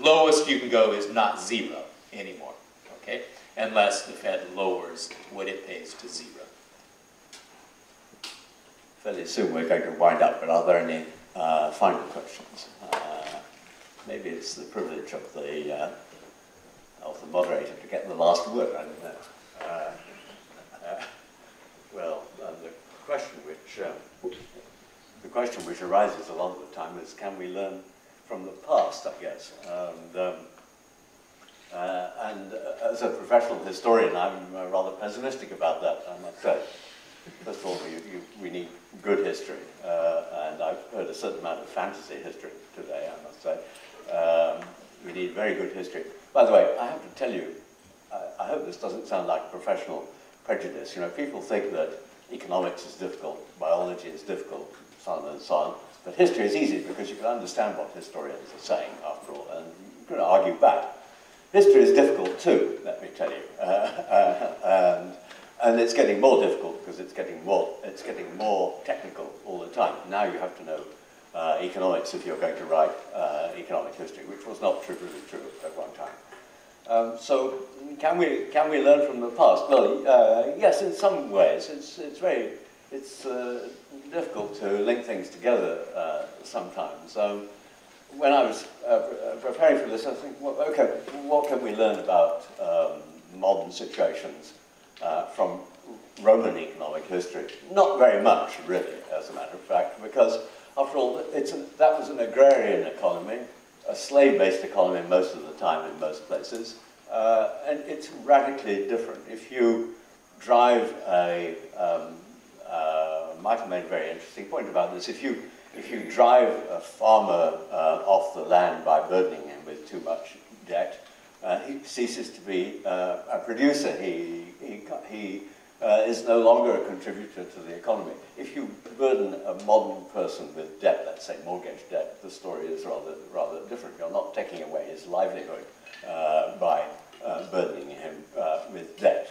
lowest you can go is not zero anymore, okay? Unless the Fed lowers what it pays to zero. Fairly soon we're going to wind up, but are there any final questions? Maybe it's the privilege of the moderator to get the last word, I don't know. The question which arises a lot of the time is, can we learn from the past, I guess? And as a professional historian, I'm rather pessimistic about that, I must say. First of all, we need good history, and I've heard a certain amount of fantasy history today, I must say. We need very good history. By the way, I have to tell you, I hope this doesn't sound like professional prejudice. You know, people think that economics is difficult, biology is difficult, so on, but history is easy because you can understand what historians are saying, after all, and you can argue back. History is difficult too, let me tell you, and it's getting more difficult because it's getting more technical all the time. Now you have to know economics if you're going to write economic history, which was not true at one time. So can we learn from the past? Well, yes, in some ways. It's very it's difficult to link things together sometimes. When I was preparing for this, I was thinking, well, okay, what can we learn about modern situations from Roman economic history? Not very much, really, as a matter of fact, because after all, that was an agrarian economy, a slave-based economy most of the time in most places, and it's radically different. If you drive a, Michael made a very interesting point about this, if you drive a farmer off the land by burdening him with too much debt, he ceases to be a producer. He is no longer a contributor to the economy. If you burden a modern person with debt, let's say mortgage debt, the story is rather different. You're not taking away his livelihood by burdening him with debt.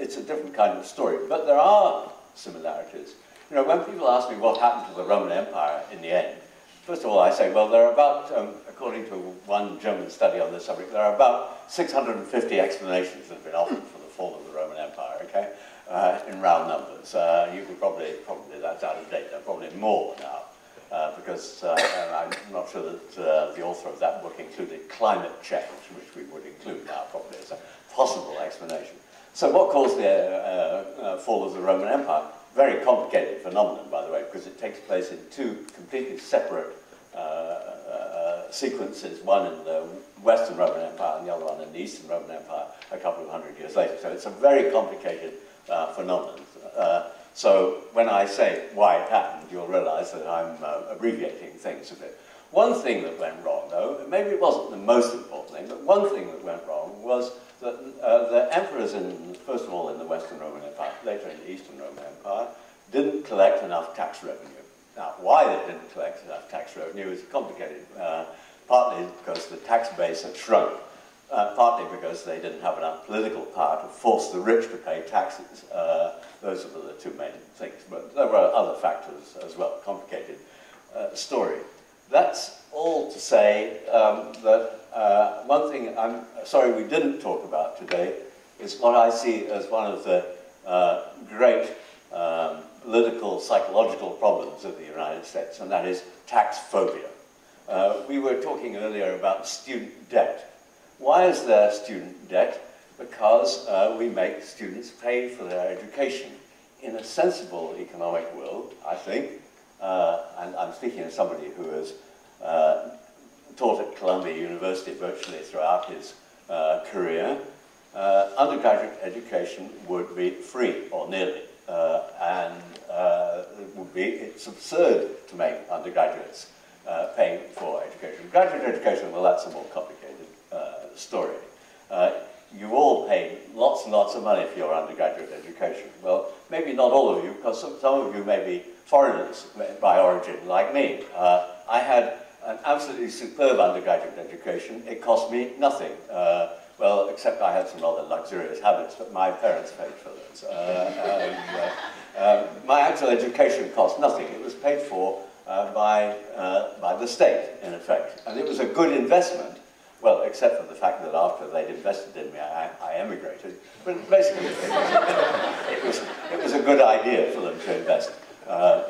It's a different kind of story, but there are similarities. You know, when people ask me what happened to the Roman Empire in the end, first of all I say, well, there are about, according to one German study on this subject, there are about 650 explanations that have been offered for the fall of the Roman Empire, okay, in round numbers. You could probably, that's out of date, there are probably more now, because I'm not sure that the author of that book included climate change, which we would include now probably as a possible explanation. So what caused the fall of the Roman Empire? Very complicated phenomenon, by the way, because it takes place in two completely separate sequences, one in the Western Roman Empire and the other one in the Eastern Roman Empire a couple of hundred years later. So it's a very complicated phenomenon. So when I say why it happened, you'll realize that I'm abbreviating things a bit. One thing that went wrong, though, maybe it wasn't the most important thing, but one thing that went wrong was that the emperors, first of all in the Western Roman Empire, later in the Eastern Roman Empire, didn't collect enough tax revenue. Now, why they didn't collect enough tax revenue is complicated, partly because the tax base had shrunk, partly because they didn't have enough political power to force the rich to pay taxes. Those were the two main things, but there were other factors as well, complicated story. That's all to say that one thing I'm sorry we didn't talk about today is what I see as one of the great political, psychological problems of the United States, and that is tax phobia. We were talking earlier about student debt. Why is there student debt? Because we make students pay for their education. In a sensible economic world, I think, and I'm speaking as somebody who has taught at Columbia University virtually throughout his career, undergraduate education would be free, or nearly, and it's absurd to make undergraduates pay for education. Graduate education, well, that's a more complicated story. You all pay lots and lots of money for your undergraduate education. Well, maybe not all of you, because some of you may be foreigners by origin, like me. I had an absolutely superb undergraduate education. It cost me nothing. Well, except I had some rather luxurious habits, but my parents paid for those. My actual education cost nothing. It was paid for by the state, in effect. And it was a good investment, well, except for the fact that after they'd invested in me, I emigrated. But basically, it was a good idea for them to invest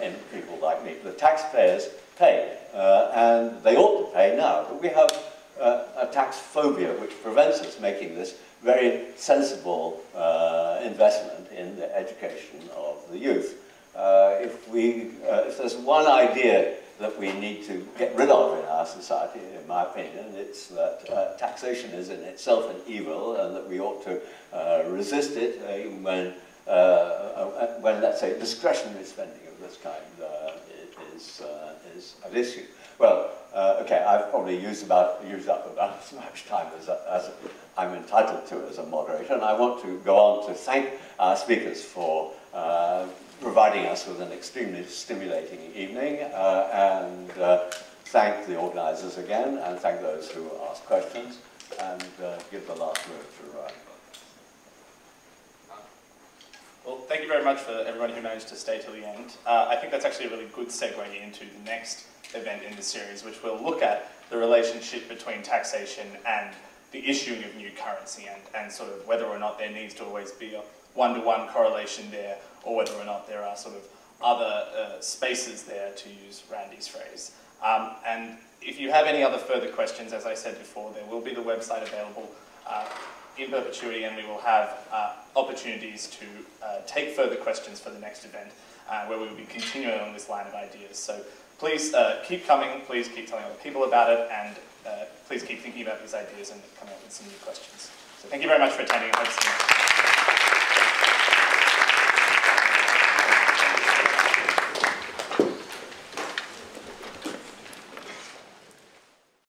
in people like me. The taxpayers pay, and they ought to pay now, but we have a tax phobia which prevents us making this very sensible investment in the education of the youth. If there's one idea that we need to get rid of in our society, in my opinion, it's that taxation is in itself an evil and that we ought to resist it, even when, let's say, discretionary spending of this kind is an issue. Well, okay, I've probably used up about as much time as I'm entitled to as a moderator, and I want to go on to thank our speakers for providing us with an extremely stimulating evening, and thank the organisers again, and thank those who asked questions, and give the last word to Rowan. Well, thank you very much for everyone who managed to stay till the end. I think that's actually a really good segue into the next event in the series, which will look at the relationship between taxation and the issuing of new currency, and sort of whether or not there needs to always be one-to-one correlation there, or whether or not there are sort of other spaces there, to use Randy's phrase. And if you have any other further questions, as I said before, there will be the website available in perpetuity, and we will have opportunities to take further questions for the next event, where we will be continuing on this line of ideas. So please keep coming, please keep telling other people about it, and please keep thinking about these ideas and coming up with some new questions. So thank you very much for attending.